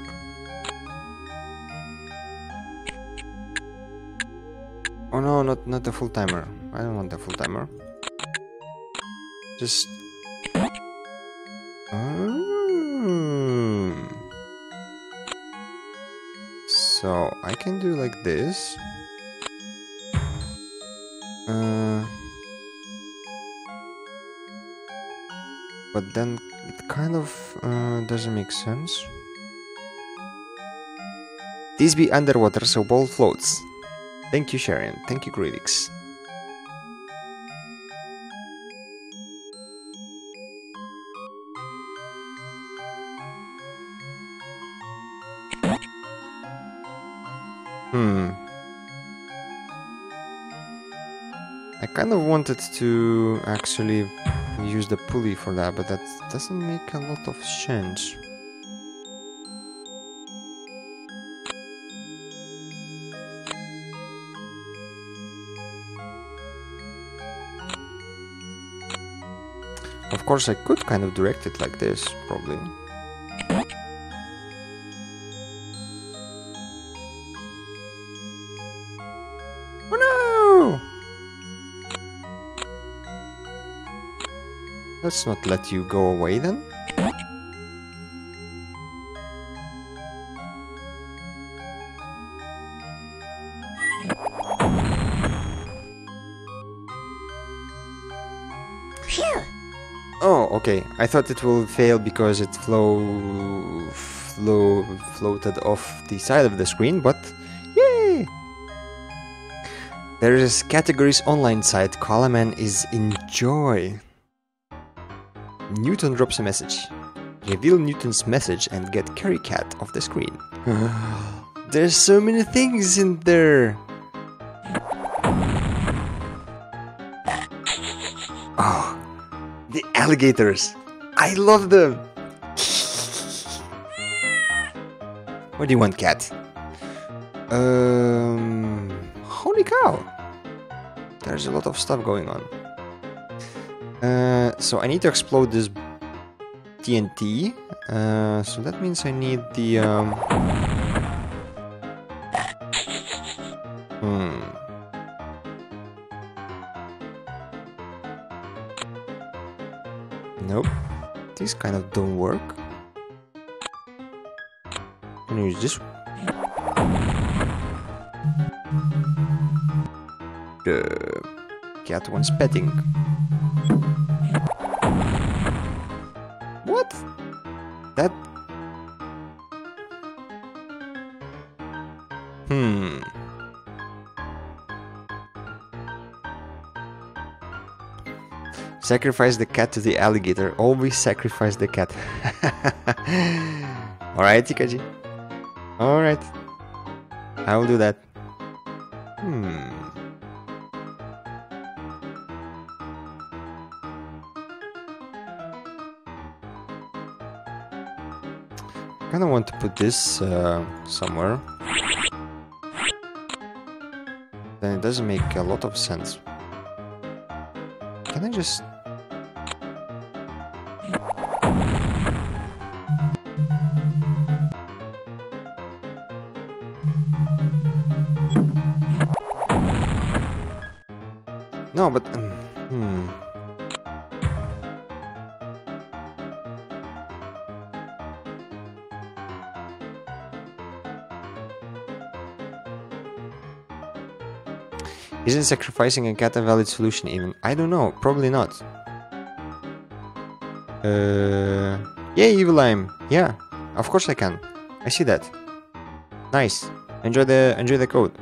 Oh no, not the full timer. I don't want the full timer. Just... So, I can do like this. But then it kind of doesn't make sense. This be underwater so ball floats. Thank you, Sharon. Thank you, Gridix. I kind of wanted to actually use the pulley for that, but that doesn't make a lot of sense. Of course, I could kind of direct it like this, probably. Oh no! Let's not let you go away then. Okay, I thought it will fail because it floated off the side of the screen, but yay! There is categories online site, Kalaman is enjoy. Newton drops a message. Reveal Newton's message and get Carry Cat off the screen. There's so many things in there! The alligators! I love them! What do you want, cat? Holy cow! There's a lot of stuff going on. So I need to explode this TNT. So that means I need the... Nope, these kind of don't work. Can you use this? The cat wants petting. What? That? Sacrifice the cat to the alligator. Always sacrifice the cat. Alright, Ikaji. Alright. I will do that. I kinda want to put this somewhere. Then it doesn't make a lot of sense. Can I just... No, but... Isn't sacrificing a cat a valid solution even? I don't know, probably not. Yeah, Evil Lime. Yeah, of course I can. I see that. Nice. Enjoy the code.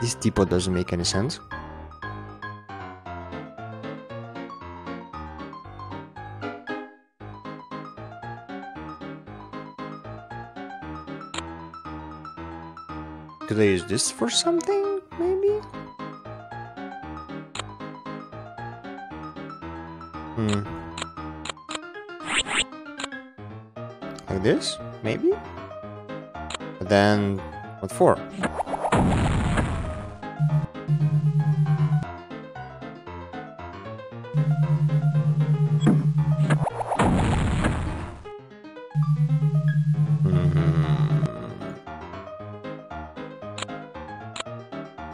This depot doesn't make any sense. Could I use this for something, maybe? Like this, maybe? But then, what for?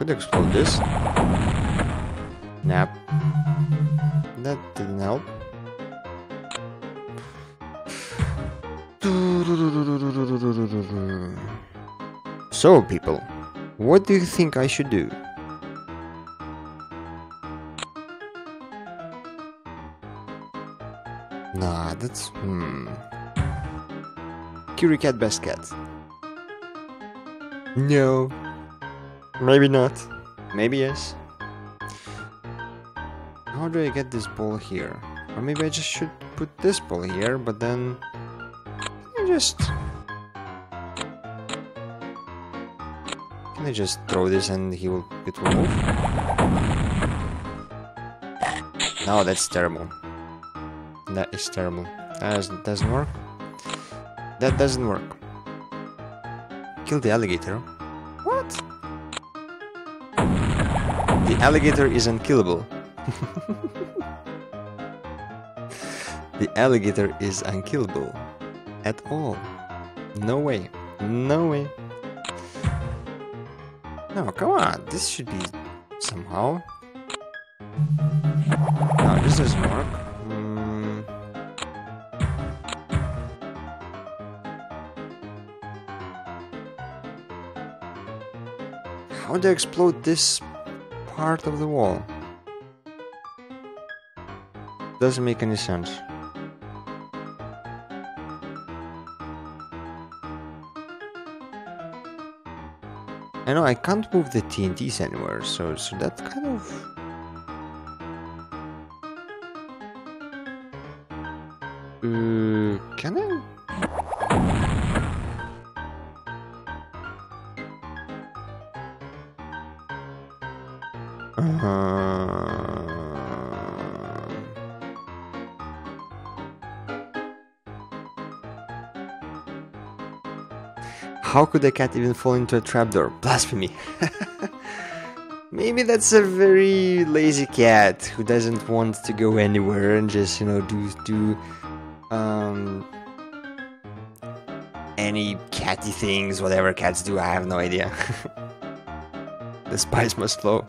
could explode this. Nap. That didn't help. So, people, what do you think I should do? Nah, that's... Curie cat, best cat. No. Maybe not. Maybe yes. How do I get this ball here? Or maybe I just should put this ball here, but then... Can I just throw this and he will get removed? No, that's terrible. That is terrible. That doesn't work. That doesn't work. Kill the alligator. What? The alligator is unkillable. The alligator is unkillable. At all. No way. No way. No, come on. This should be somehow. No, this doesn't work. How do I explode this part of the wall? Doesn't make any sense. I know I can't move the TNTs anywhere, so that kind of... can I? How could a cat even fall into a trapdoor? Blasphemy! Maybe that's a very lazy cat who doesn't want to go anywhere and just, you know, do any catty things, whatever cats do. I have no idea. The spice must flow.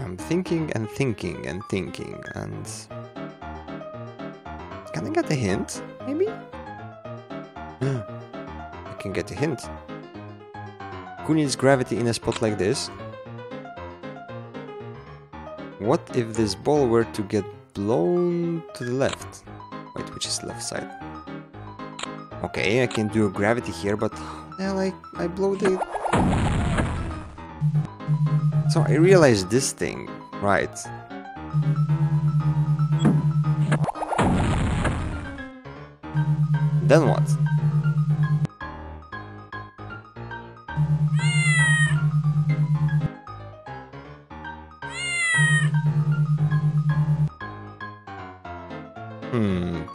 I'm thinking and thinking and thinking and... Can I get a hint? Maybe? I can get a hint. Who needs gravity in a spot like this? What if this ball were to get blown to the left? Wait, which is left side? Okay, I can do gravity here, but how the hell I blow the... So I realized this thing, right? Then what?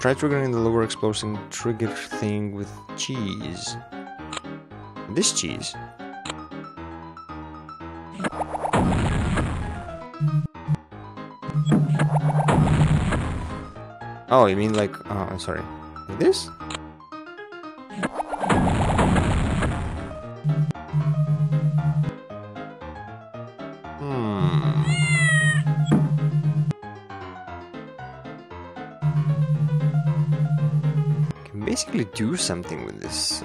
Try triggering the lower explosive trigger thing with cheese. This cheese? Oh, you mean like... Oh, I'm sorry. Like this? Basically do something with this.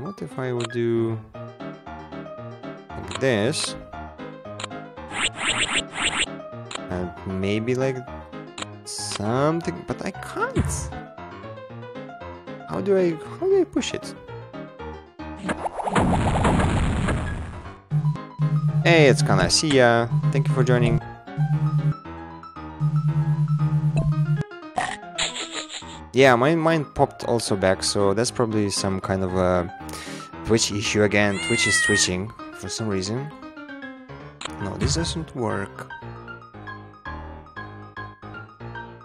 What if I would do like this and maybe like something, but I can't. How do I push it? Hey, it's Kana. See ya. Thank you for joining. Yeah, my mind popped also back, so that's probably some kind of a Twitch issue again. Twitch is twitching for some reason. No, this doesn't work.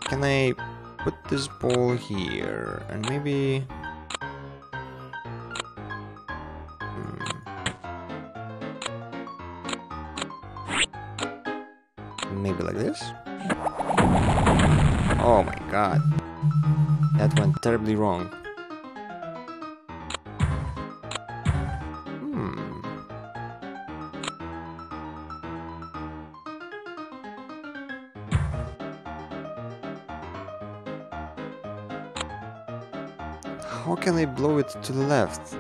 Can I put this ball here? And maybe... Maybe like this? Oh my god. That went terribly wrong. How can I blow it to the left?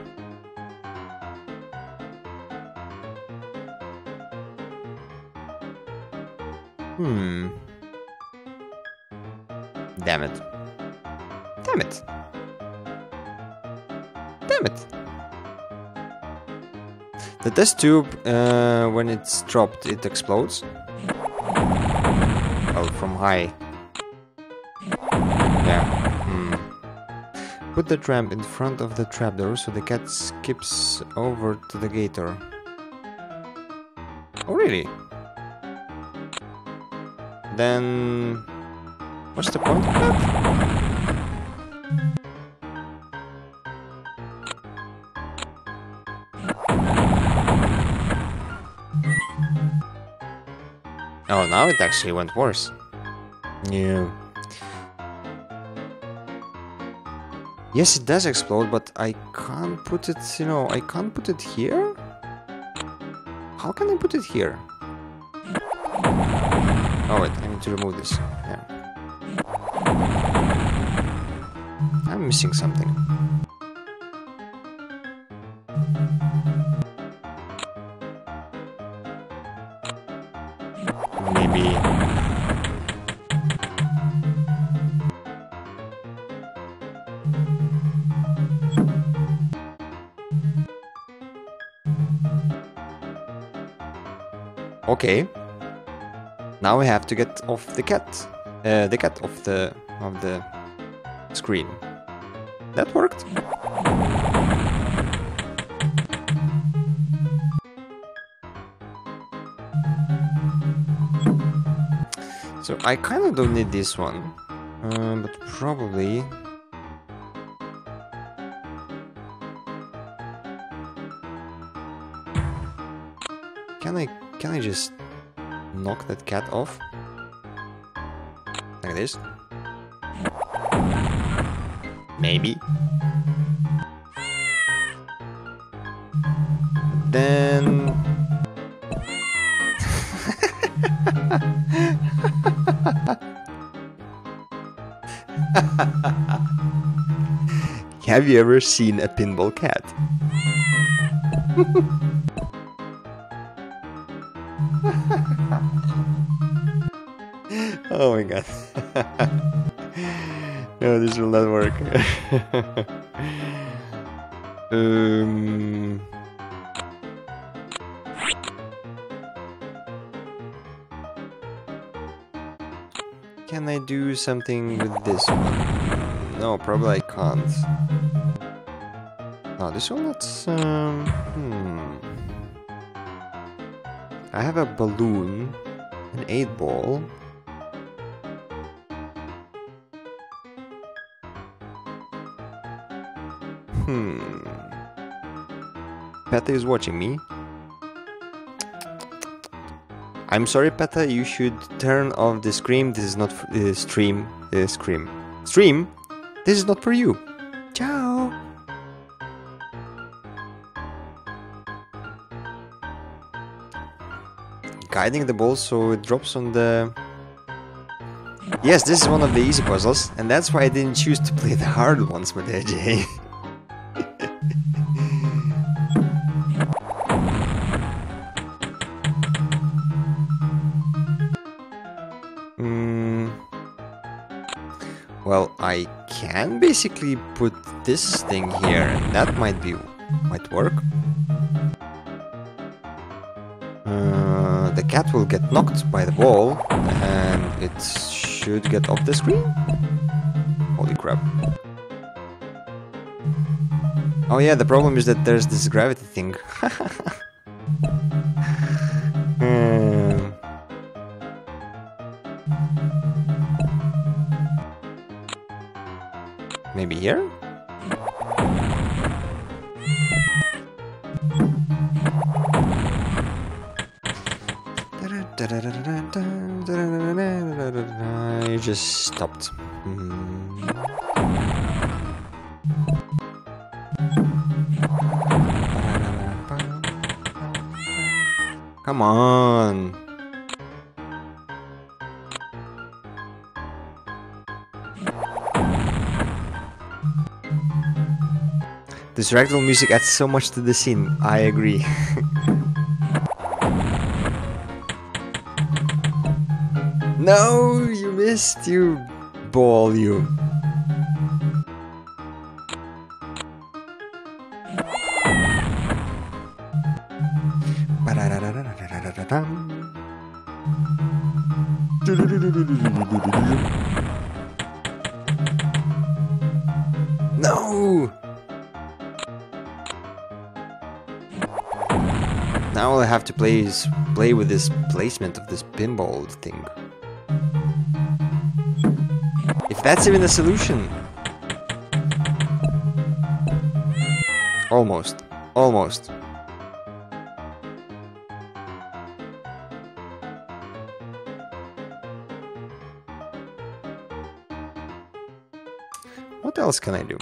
Damn it. Damn it. Damn it. The test tube, when it's dropped, it explodes. Oh, from high. Put the tramp in front of the trapdoor so the cat skips over to the gator. Oh, really? Then... what's the point of that? Oh, now it actually went worse. Yeah. Yes, it does explode, but I can't put it, you know, I can't put it here? How can I put it here? Oh wait, I need to remove this. Yeah. I'm missing something. Maybe... okay, now we have to get off the cat off the screen. That worked. So I kind of don't need this one, but probably. Can I just knock that cat off? Like this? Maybe. Then... Have you ever seen a pinball cat? Oh my god. No, this will not work. Can I do something with this one? No, probably I can't. No, this one that's... I have a balloon, an 8-ball. Peta is watching me. I'm sorry, Peta. You should turn off the scream. This is not stream. Stream. This is not for you. Ciao. Guiding the ball so it drops on the. Yes, this is one of the easy puzzles, and that's why I didn't choose to play the hard ones with AJ. Well, I can basically put this thing here, and that might work. The cat will get knocked by the ball, and it should get off the screen. Holy crap! Oh yeah, the problem is that there's this gravity thing. Maybe here? You just stopped. Come on. This ragdoll music adds so much to the scene. I agree. No, you missed, you ball, you. No! Now all I have to play is play with this placement of this pinball thing. If that's even a solution! Almost. Almost. What else can I do?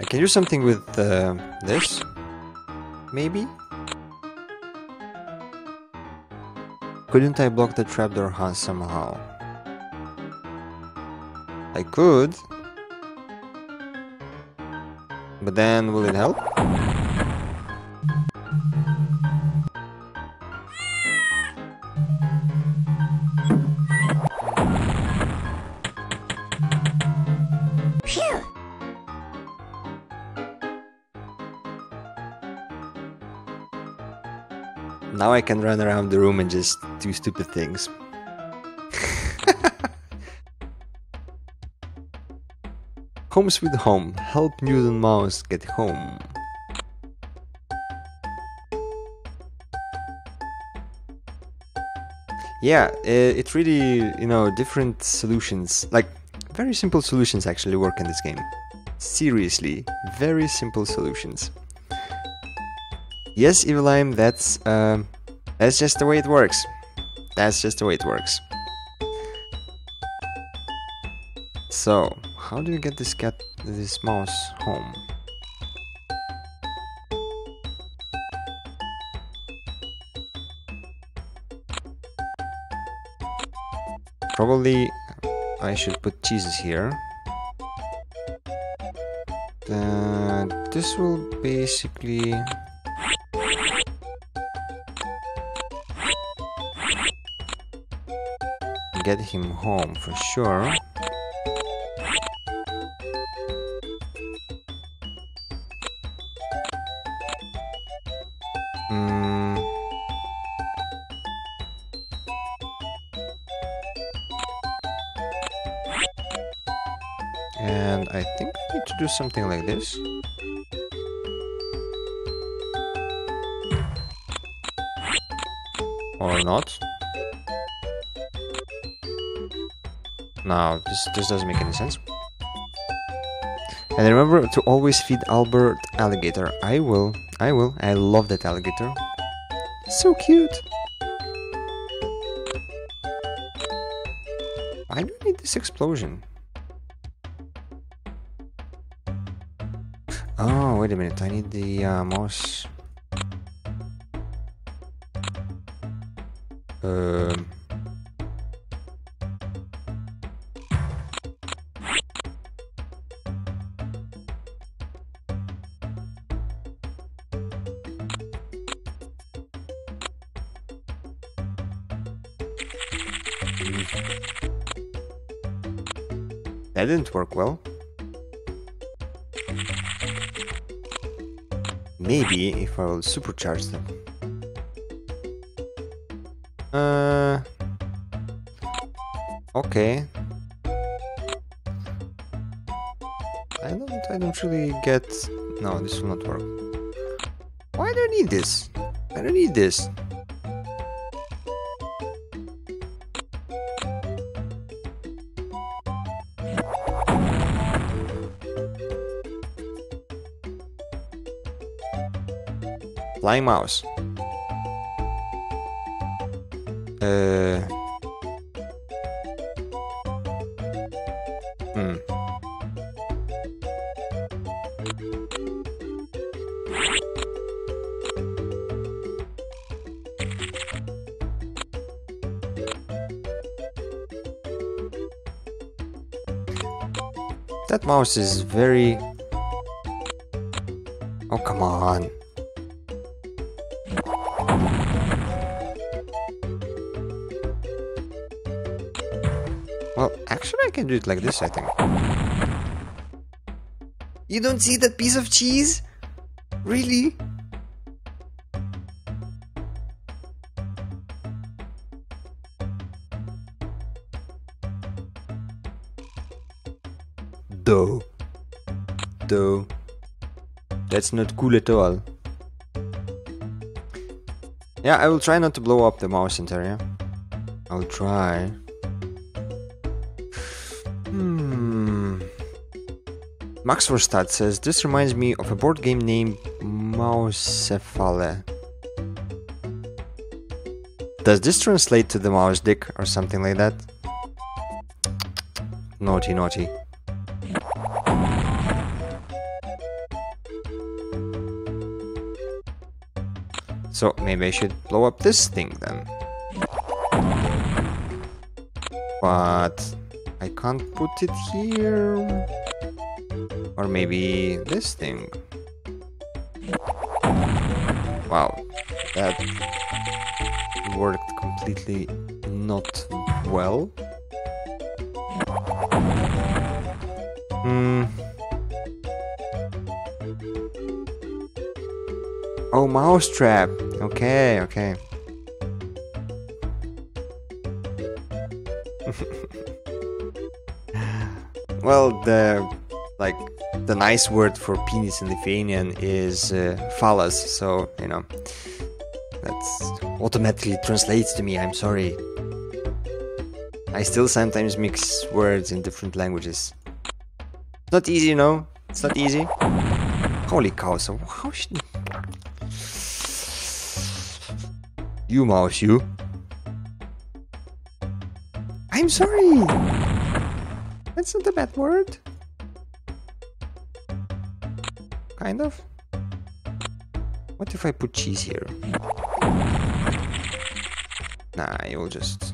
I can do something with this, maybe? Couldn't I block the trapdoor, huh, somehow? I could, but then will it help? Now I can run around the room and just do stupid things. Home sweet home. Help Newton Mouse get home. Yeah, it's really, you know, different solutions. Like, very simple solutions actually work in this game. Seriously, very simple solutions. Yes, Evil Lime, that's just the way it works. That's just the way it works. So, how do you get this cat, this mouse home? Probably I should put cheeses here. This will basically... get him home for sure. And I think I need to do something like this. Or not. No, this doesn't make any sense. And remember to always feed Albert alligator. I will. I will. I love that alligator. So cute. I don't need this explosion. Oh, wait a minute. I need the mouse. That didn't work well. Maybe if I will supercharge them. Okay. I don't really get... No, this will not work. Why do I need this? I don't need this. Flying mouse. That mouse is very Oh, come on. Well, actually I can do it like this, I think. You don't see that piece of cheese? Really? Though. Though. That's not cool at all. Yeah, I will try not to blow up the mouse center, yeah? I'll try. Max Verstadt says, this reminds me of a board game named Mausephale. Does this translate to the mouse dick or something like that? Naughty, naughty. So maybe I should blow up this thing then. But I can't put it here. Or maybe this thing. Wow, that worked completely not well. Oh, mousetrap. Okay, okay. Well, the nice word for penis in Lithuanian is phallus, so, you know, that's automatically translates to me, I'm sorry. I still sometimes mix words in different languages. It's not easy, you know, it's not easy. Holy cow, so how should... You mouse, you. I'm sorry! That's not a bad word. Kind of. What if I put cheese here? Nah, you'll just...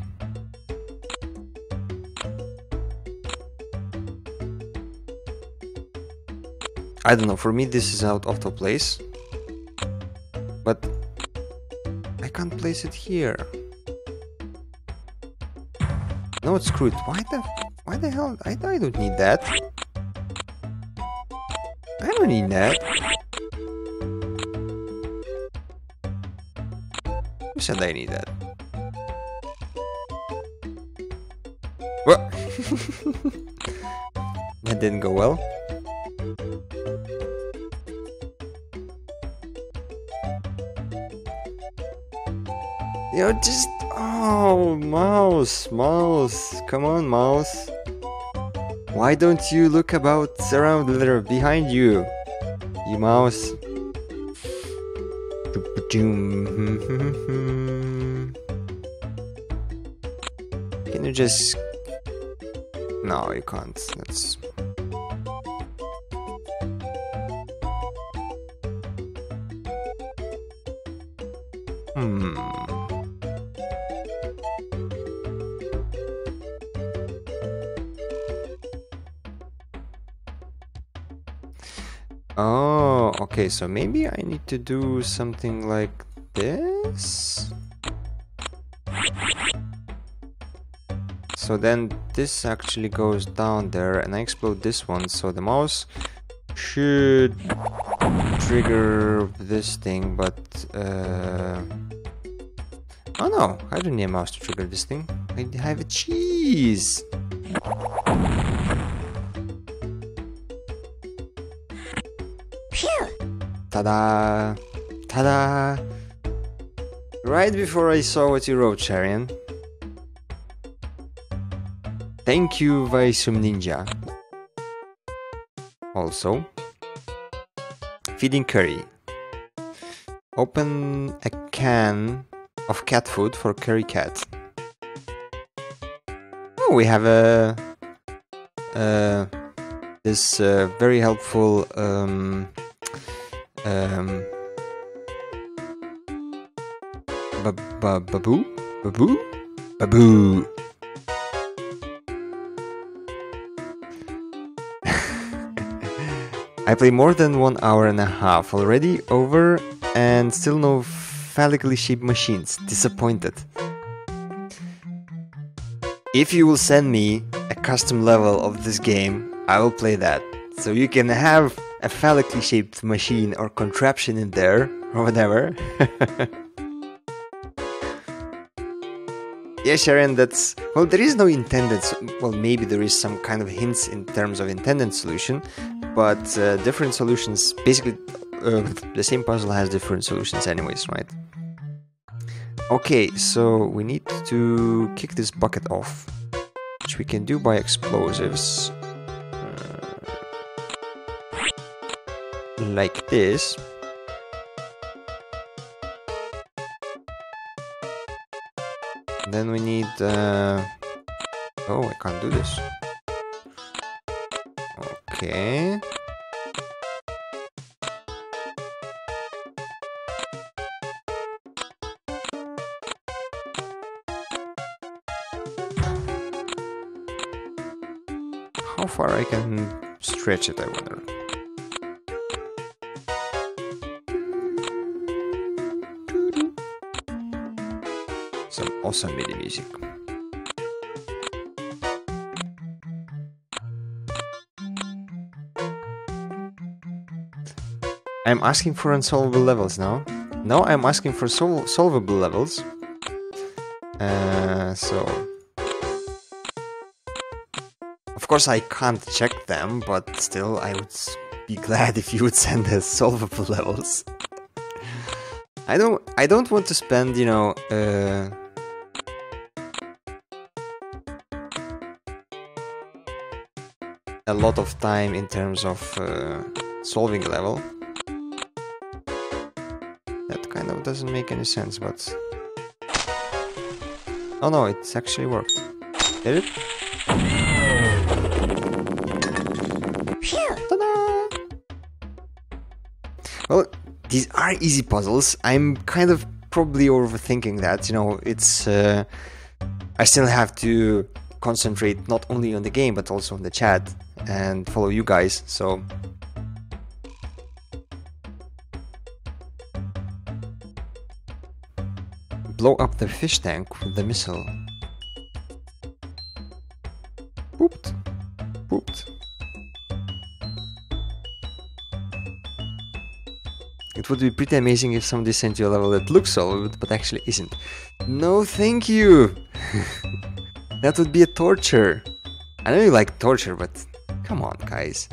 I don't know, for me this is out of the place. But... I can't place it here. No, it's screwed. Why the hell? I don't need that. I don't need that. Who said I need that? What? That didn't go well. You're just... Oh, mouse, mouse. Come on, mouse. Why don't you look around a little behind you, you mouse? Can you just... No, you can't. That's... Okay, so maybe I need to do something like this. So then this actually goes down there and I explode this one. So the mouse should trigger this thing, but... Oh no, I don't need a mouse to trigger this thing. I have a cheese! Ta-da! Ta-da! Right before I saw what you wrote, Sharon. Thank you, Vaisum Ninja. Also, feeding curry. Open a can of cat food for curry cat. Oh, we have a... this very helpful... Baboo? Baboo? Baboo! I play more than 1.5 hours already over and still no phallically shaped machines. Disappointed. If you will send me a custom level of this game, I will play that. So you can have a phallically shaped machine or contraption in there, or whatever. Yeah, Sharon, that's... Well, there is no intended... Well, maybe there is some kind of hints in terms of intended solution, but different solutions... Basically, the same puzzle has different solutions anyways, right? Okay, so we need to kick this bucket off, which we can do by explosives, like this. Then we need... Oh, I can't do this. Okay... How far I can stretch it, I wonder. Some awesome MIDI music. I'm asking for unsolvable levels now. Now I'm asking for solvable levels. Of course I can't check them, but still I would be glad if you would send us solvable levels. I don't want to spend, you know, a lot of time in terms of solving a level. That kind of doesn't make any sense, but... Oh no, it's actually worked. Did it? Well, these are easy puzzles. I'm kind of probably overthinking that, you know, it's... I still have to concentrate not only on the game, but also on the chat and follow you guys, so... Blow up the fish tank with the missile. Pooped. Pooped. It would be pretty amazing if somebody sent you a level that looks solved, but actually isn't. No, thank you! That would be a torture. I know you like torture, but come on, guys.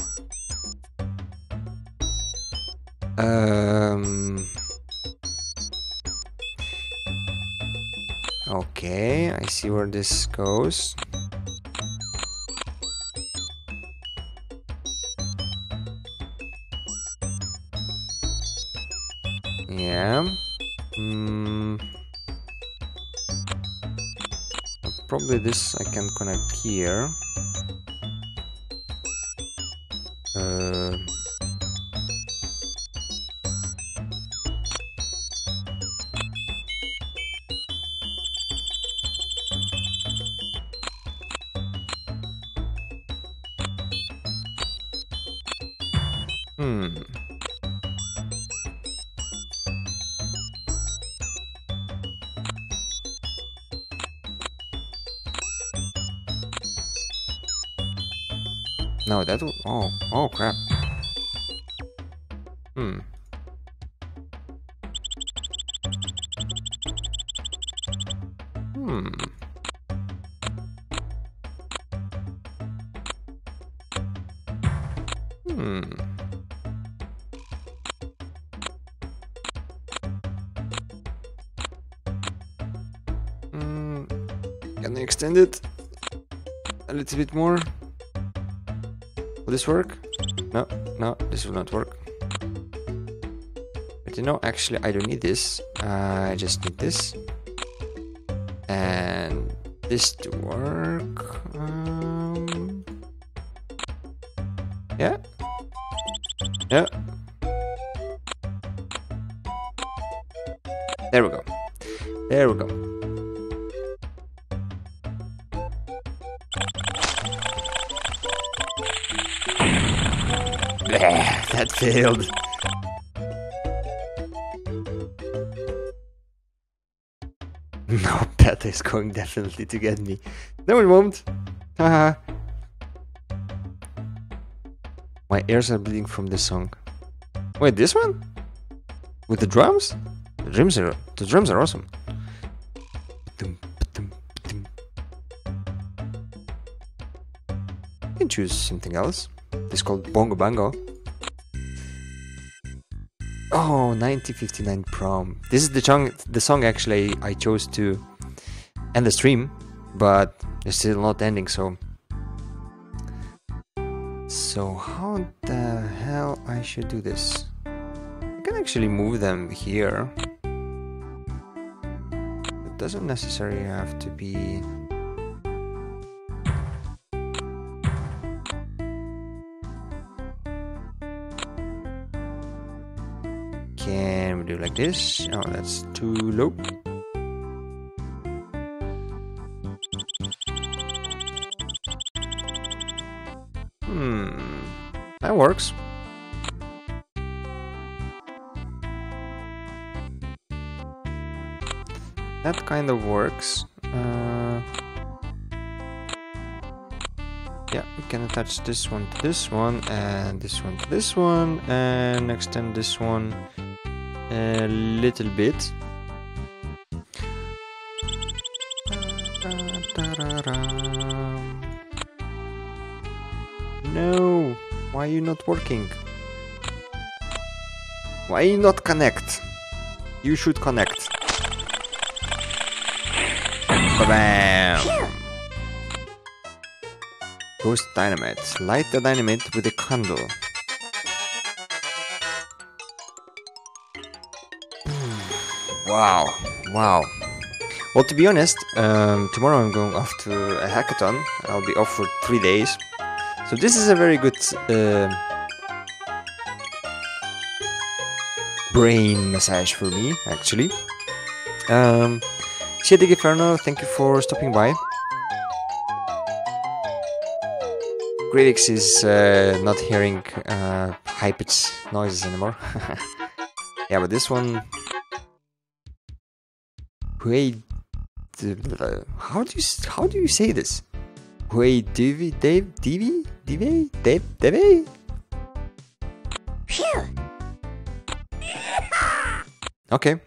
Okay, I see where this goes. Yeah. Probably this I can connect here. No, that will... Oh, oh crap. Can I extend it a little bit more? Will this work? No, no, this will not work. But you know, actually I don't need this. I just need this. And this to work. Yeah. Yeah. There we go. There we go. That failed. No, Peta is going definitely to get me. No, it won't. Haha. My ears are bleeding from this song. Wait, this one? With the drums? The drums are awesome. You can choose something else. It's called Bongo Bango. Oh, 1959 Prom. This is the song actually I chose to end the stream, but it's still not ending, so... So how the hell I should do this? I can actually move them here. It doesn't necessarily have to be... Can we do like this? Oh, that's too low. Hmm, that works. That kind of works. Yeah, we can attach this one to this one, and this one to this one, and extend this one a little bit. No, why are you not working? Why you not connect? You should connect. Ba-bam! Ghost dynamite. Light the dynamite with a candle. Wow, wow. Well, to be honest, tomorrow I'm going off to a hackathon. I'll be off for 3 days. So this is a very good brain massage for me, actually. Shady Giferno, thank you for stopping by. Gradix is not hearing high-pitched noises anymore. Yeah, but this one... How do you say this? Hey, Divi, Dave, Divi, Divi, Dave, Dave. Okay.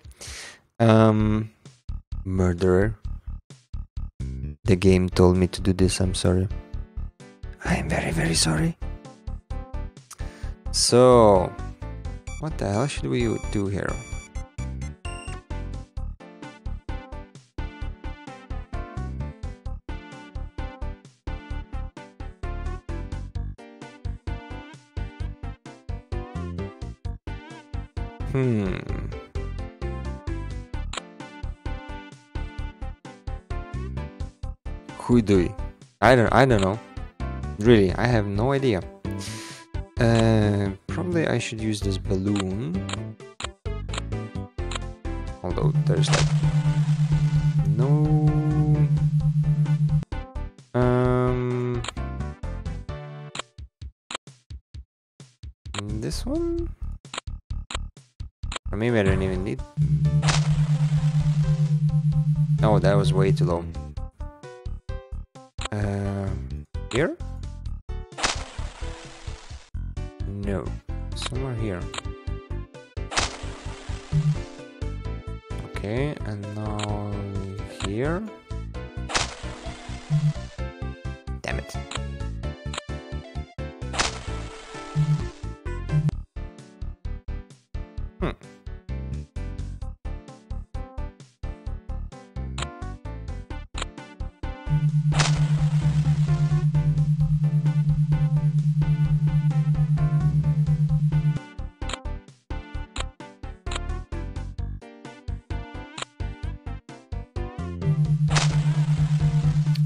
Murderer. The game told me to do this. I'm sorry. I am very, very sorry. So, what the hell should we do here? Who do we? I don't know. Really, I have no idea. Probably I should use this balloon. Although there's like no. This one. Or maybe I don't even need. No, that was way too low. Here? No. Somewhere here. Okay, and now here. Damn it.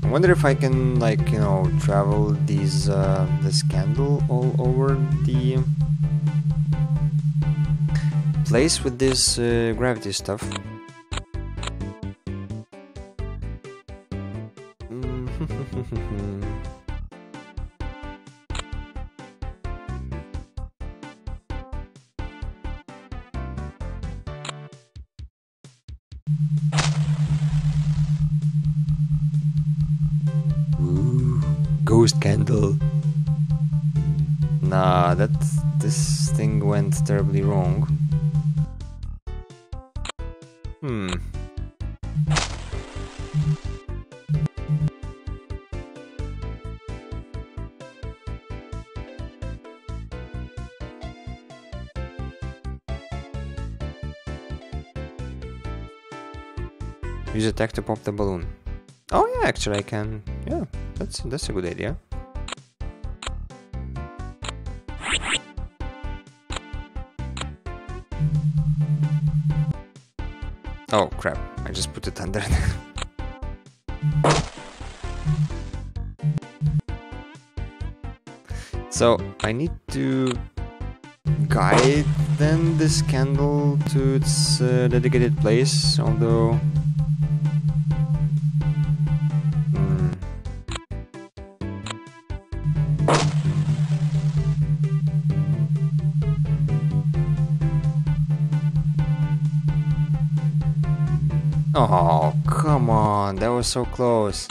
I wonder if I can, like, you know, travel these this candle all over the place with this gravity stuff. Ooh, ghost candle. Nah, this thing went terribly wrong. Use attack to pop the balloon. Oh yeah, actually I can. Yeah, that's a good idea. Oh crap, I just put it under. So I need to guide then this candle to its dedicated place, although... Oh, come on, that was so close.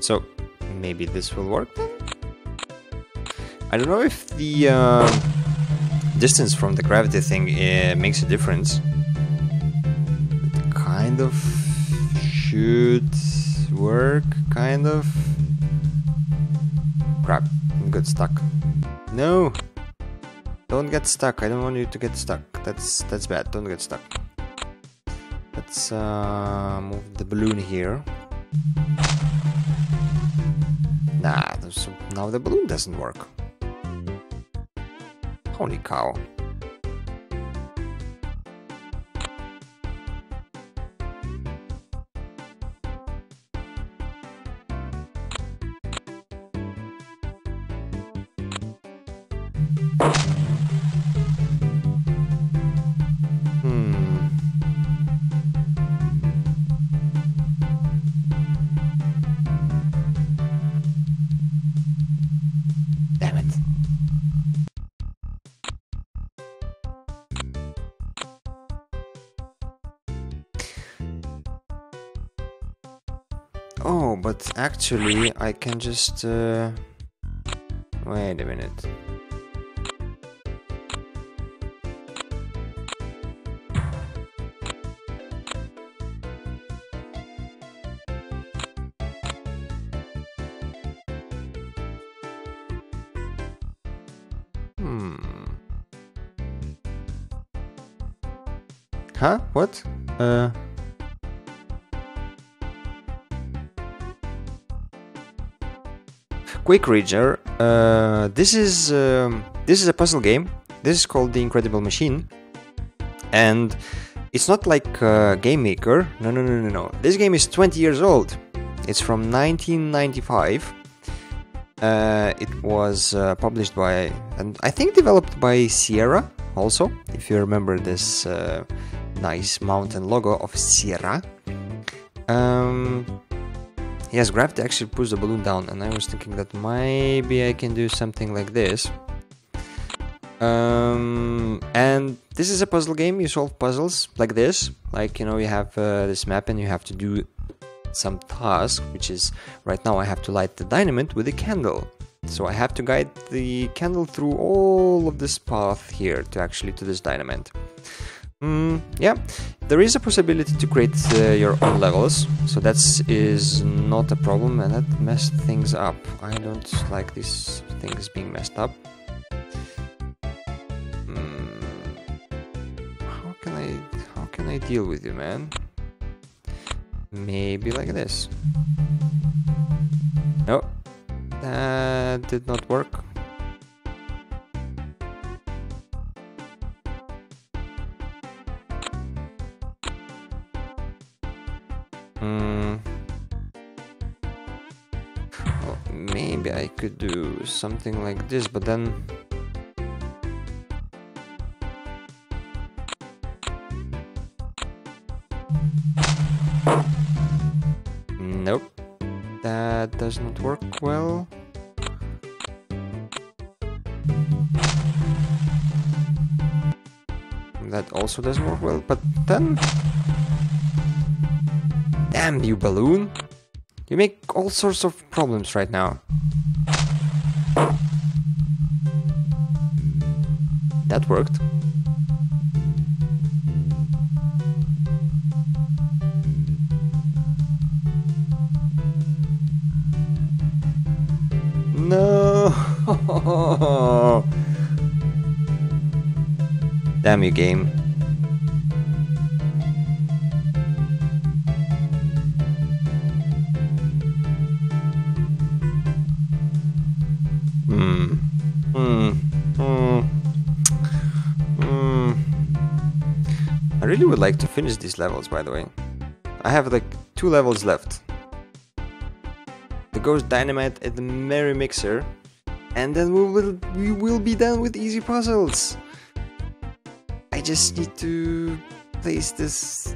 So, maybe this will work then? I don't know if the... distance from the gravity thing makes a difference. It kind of should work, kind of. Crap, I got stuck. No! Don't get stuck, I don't want you to get stuck. That's bad, don't get stuck. Let's move the balloon here. Nah, so now the balloon doesn't work. Holy cow. Actually, I can just... wait a minute. Huh? What? Quick reader, this is a puzzle game. This is called The Incredible Machine, and it's not like Game Maker. No. This game is 20 years old. It's from 1995. It was published by, and I think developed by Sierra also. If you remember this nice mountain logo of Sierra. Yes, gravity actually pushed the balloon down, and I was thinking that maybe I can do something like this. And this is a puzzle game. You solve puzzles like this. Like, you know, you have this map and you have to do some task, which is, right now I have to light the dynamite with a candle. So I have to guide the candle through all of this path here to actually to this dynamite. Yeah, there is a possibility to create your own levels, so that is not a problem, and that messed things up. I don't like these things being messed up. How can I deal with you, man? Maybe like this. No, that did not work. Well, maybe I could do something like this, but then Nope. That does not work well. That also doesn't work well, but then... Damn you, balloon! You make all sorts of problems right now. That worked. No! Damn you, game. I really would like to finish these levels, by the way. I have like 2 levels left. The Ghost Dynamite at the Merry Mixer, and then we will be done with easy puzzles. I just need to place these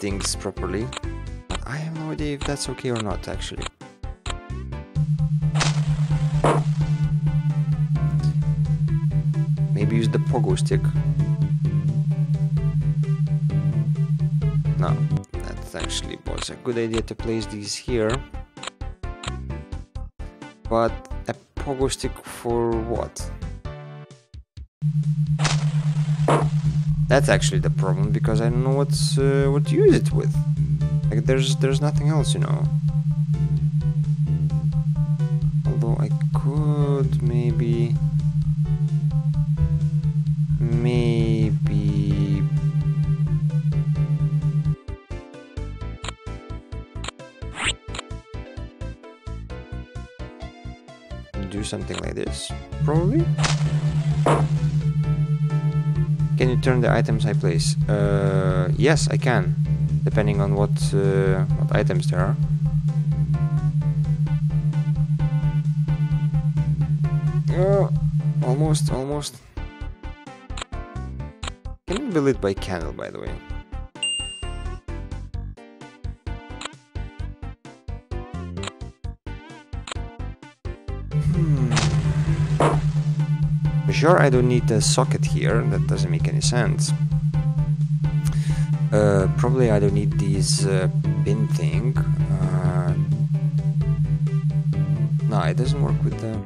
things properly. But I have no idea if that's okay or not, actually. Maybe use the pogo stick. No, that actually was a good idea to place these here. But a pogo stick for what? That's actually the problem, because I don't know what to use it with. Like there's nothing else, you know. Although I could maybe do something like this, probably. Can you turn the items I place? Yes, I can, depending on what items there are. Oh, almost. Can it be lit by candle, by the way? Sure, I don't need a socket here, that doesn't make any sense. Probably I don't need this pin thing. No, it doesn't work with the...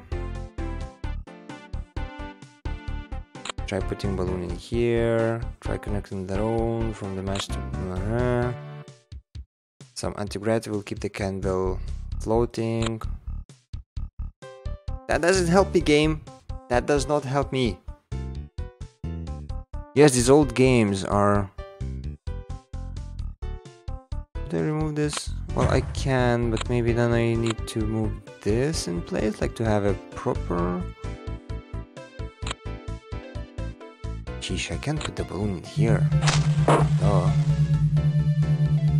Try putting balloon in here, try connecting their own from the mesh to... Some anti-gravity will keep the candle floating. That doesn't help me, game! That does not help me. Yes, these old games are... Did I remove this? Well, I can, but maybe then I need to move this in place, like to have a proper... Sheesh, I can't put the balloon in here. Oh.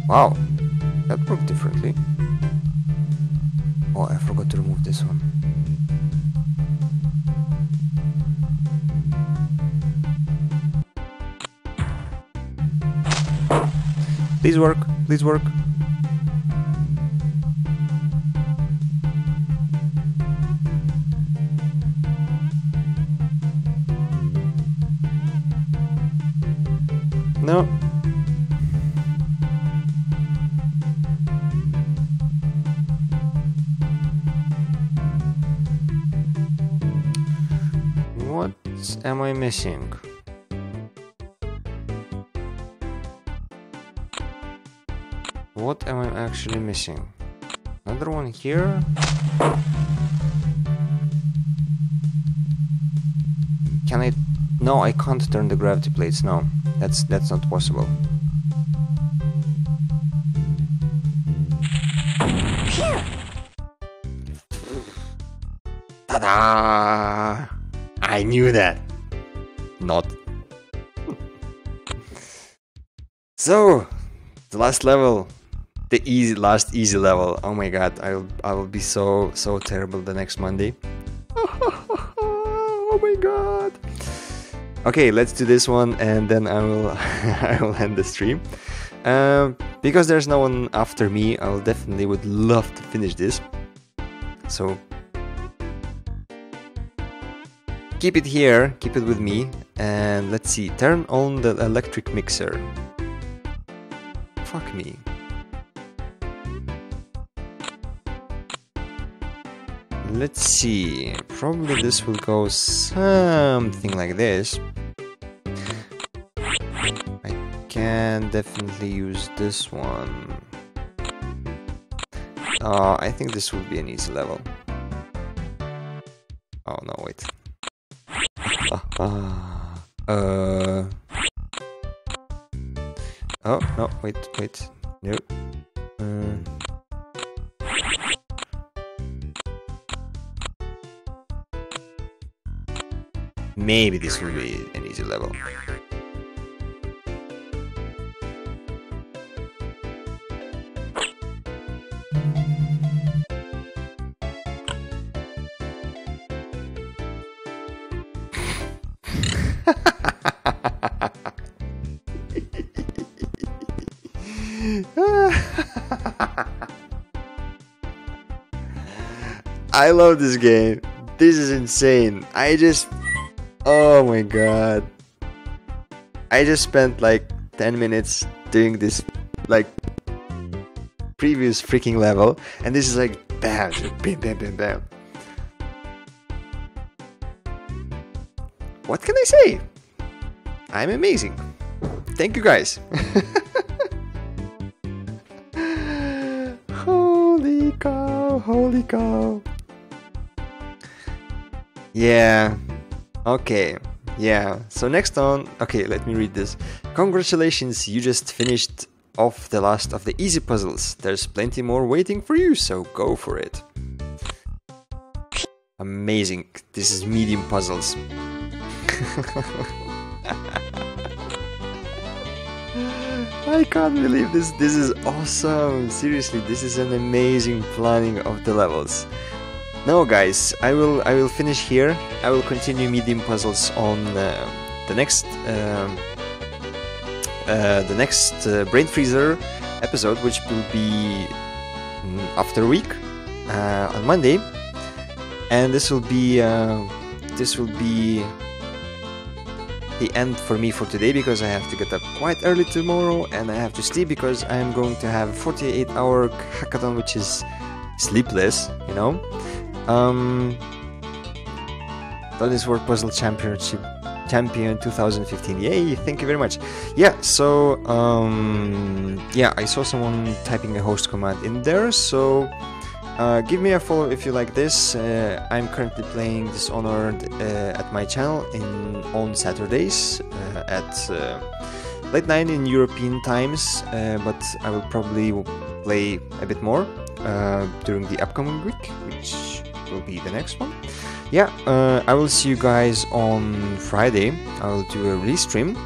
Wow, that worked differently. Oh, I forgot to remove this one. Please work, please work. No. What am I missing? What am I actually missing? Another one here? Can I... No, I can't turn the gravity plates, no. That's not possible. Ta-da! I knew that! Not. So, the last level. The last easy level. Oh my god, I will be so terrible the next Monday. Oh my god. Okay, let's do this one and then I will end the stream. Because there's no one after me, I'll definitely would love to finish this. So keep it here, keep it with me, and let's see, turn on the electric mixer. Fuck me. Let's see, probably this will go something like this. I can definitely use this one. I think this would be an easy level. Oh no, wait. Oh no! Wait! No. Maybe this will be an easy level. I love this game. This is insane. I just... oh my god. I just spent like 10 minutes doing this like previous freaking level, and this is like bam, bam, bam, bam, bam. What can I say? I'm amazing. Thank you guys. Holy cow, holy cow. Yeah, okay, yeah, so next on, okay, let me read this. Congratulations, you just finished off the last of the easy puzzles. There's plenty more waiting for you, so go for it. Amazing, this is medium puzzles. I can't believe this, this is awesome, seriously, this is an amazing planning of the levels. No guys, I will finish here. I will continue medium puzzles on the next Brain Freezer episode, which will be after a week on Monday, and this will be the end for me for today, because I have to get up quite early tomorrow and I have to sleep because I am going to have a 48-hour hackathon, which is sleepless, you know. Donis World Puzzle Championship Champion 2015. Yay! Thank you very much. Yeah. So yeah, I saw someone typing a host command in there. So give me a follow if you like this. I'm currently playing Dishonored at my channel on Saturdays at late 9 in European times. But I will probably play a bit more during the upcoming week, which will be the next one. Yeah, I will see you guys on Friday. I will do a release stream.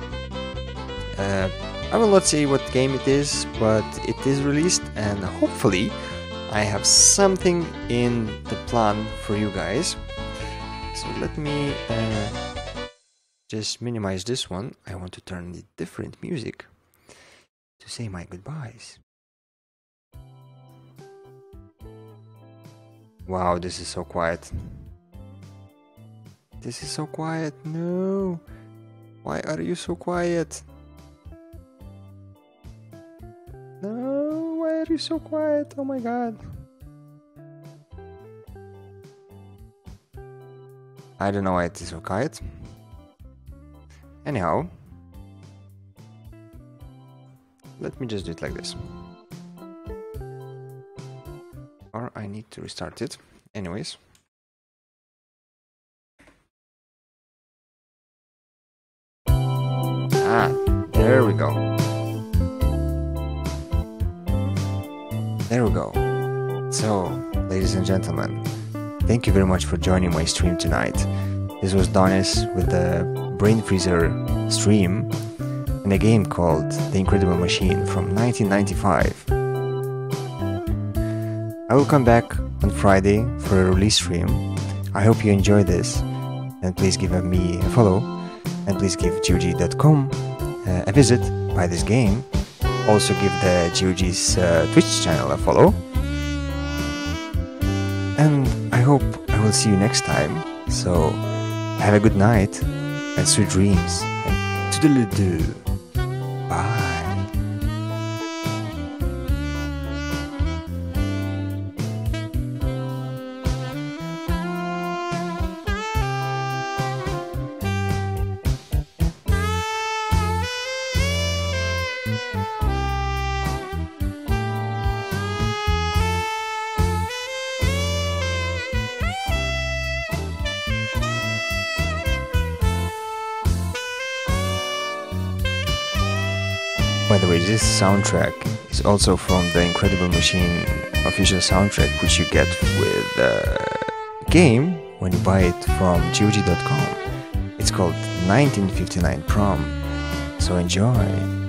I will not say what game it is, but it is released, and hopefully I have something in the plan for you guys. So let me just minimize this one. I want to turn the different music to say my goodbyes. Wow, this is so quiet. This is so quiet. No. Why are you so quiet? No, why are you so quiet? Oh my god. I don't know why it is so quiet. Anyhow, let me just do it like this. Or I need to restart it. Anyways. Ah, there we go. There we go. So, ladies and gentlemen, thank you very much for joining my stream tonight. This was Donis with the Brain Freezer stream in a game called The Incredible Machine from 1995. I will come back on Friday for a release stream. I hope you enjoy this, and please give me a follow, and please give GOG.com a visit, buy this game, Also give the GOG's Twitch channel a follow. And I hope I will see you next time. So have a good night and sweet dreams. And toodaloo-doo. Bye. By the way, this soundtrack is also from The Incredible Machine official soundtrack, which you get with the game when you buy it from GOG.com. It's called 1959 Prom, so enjoy!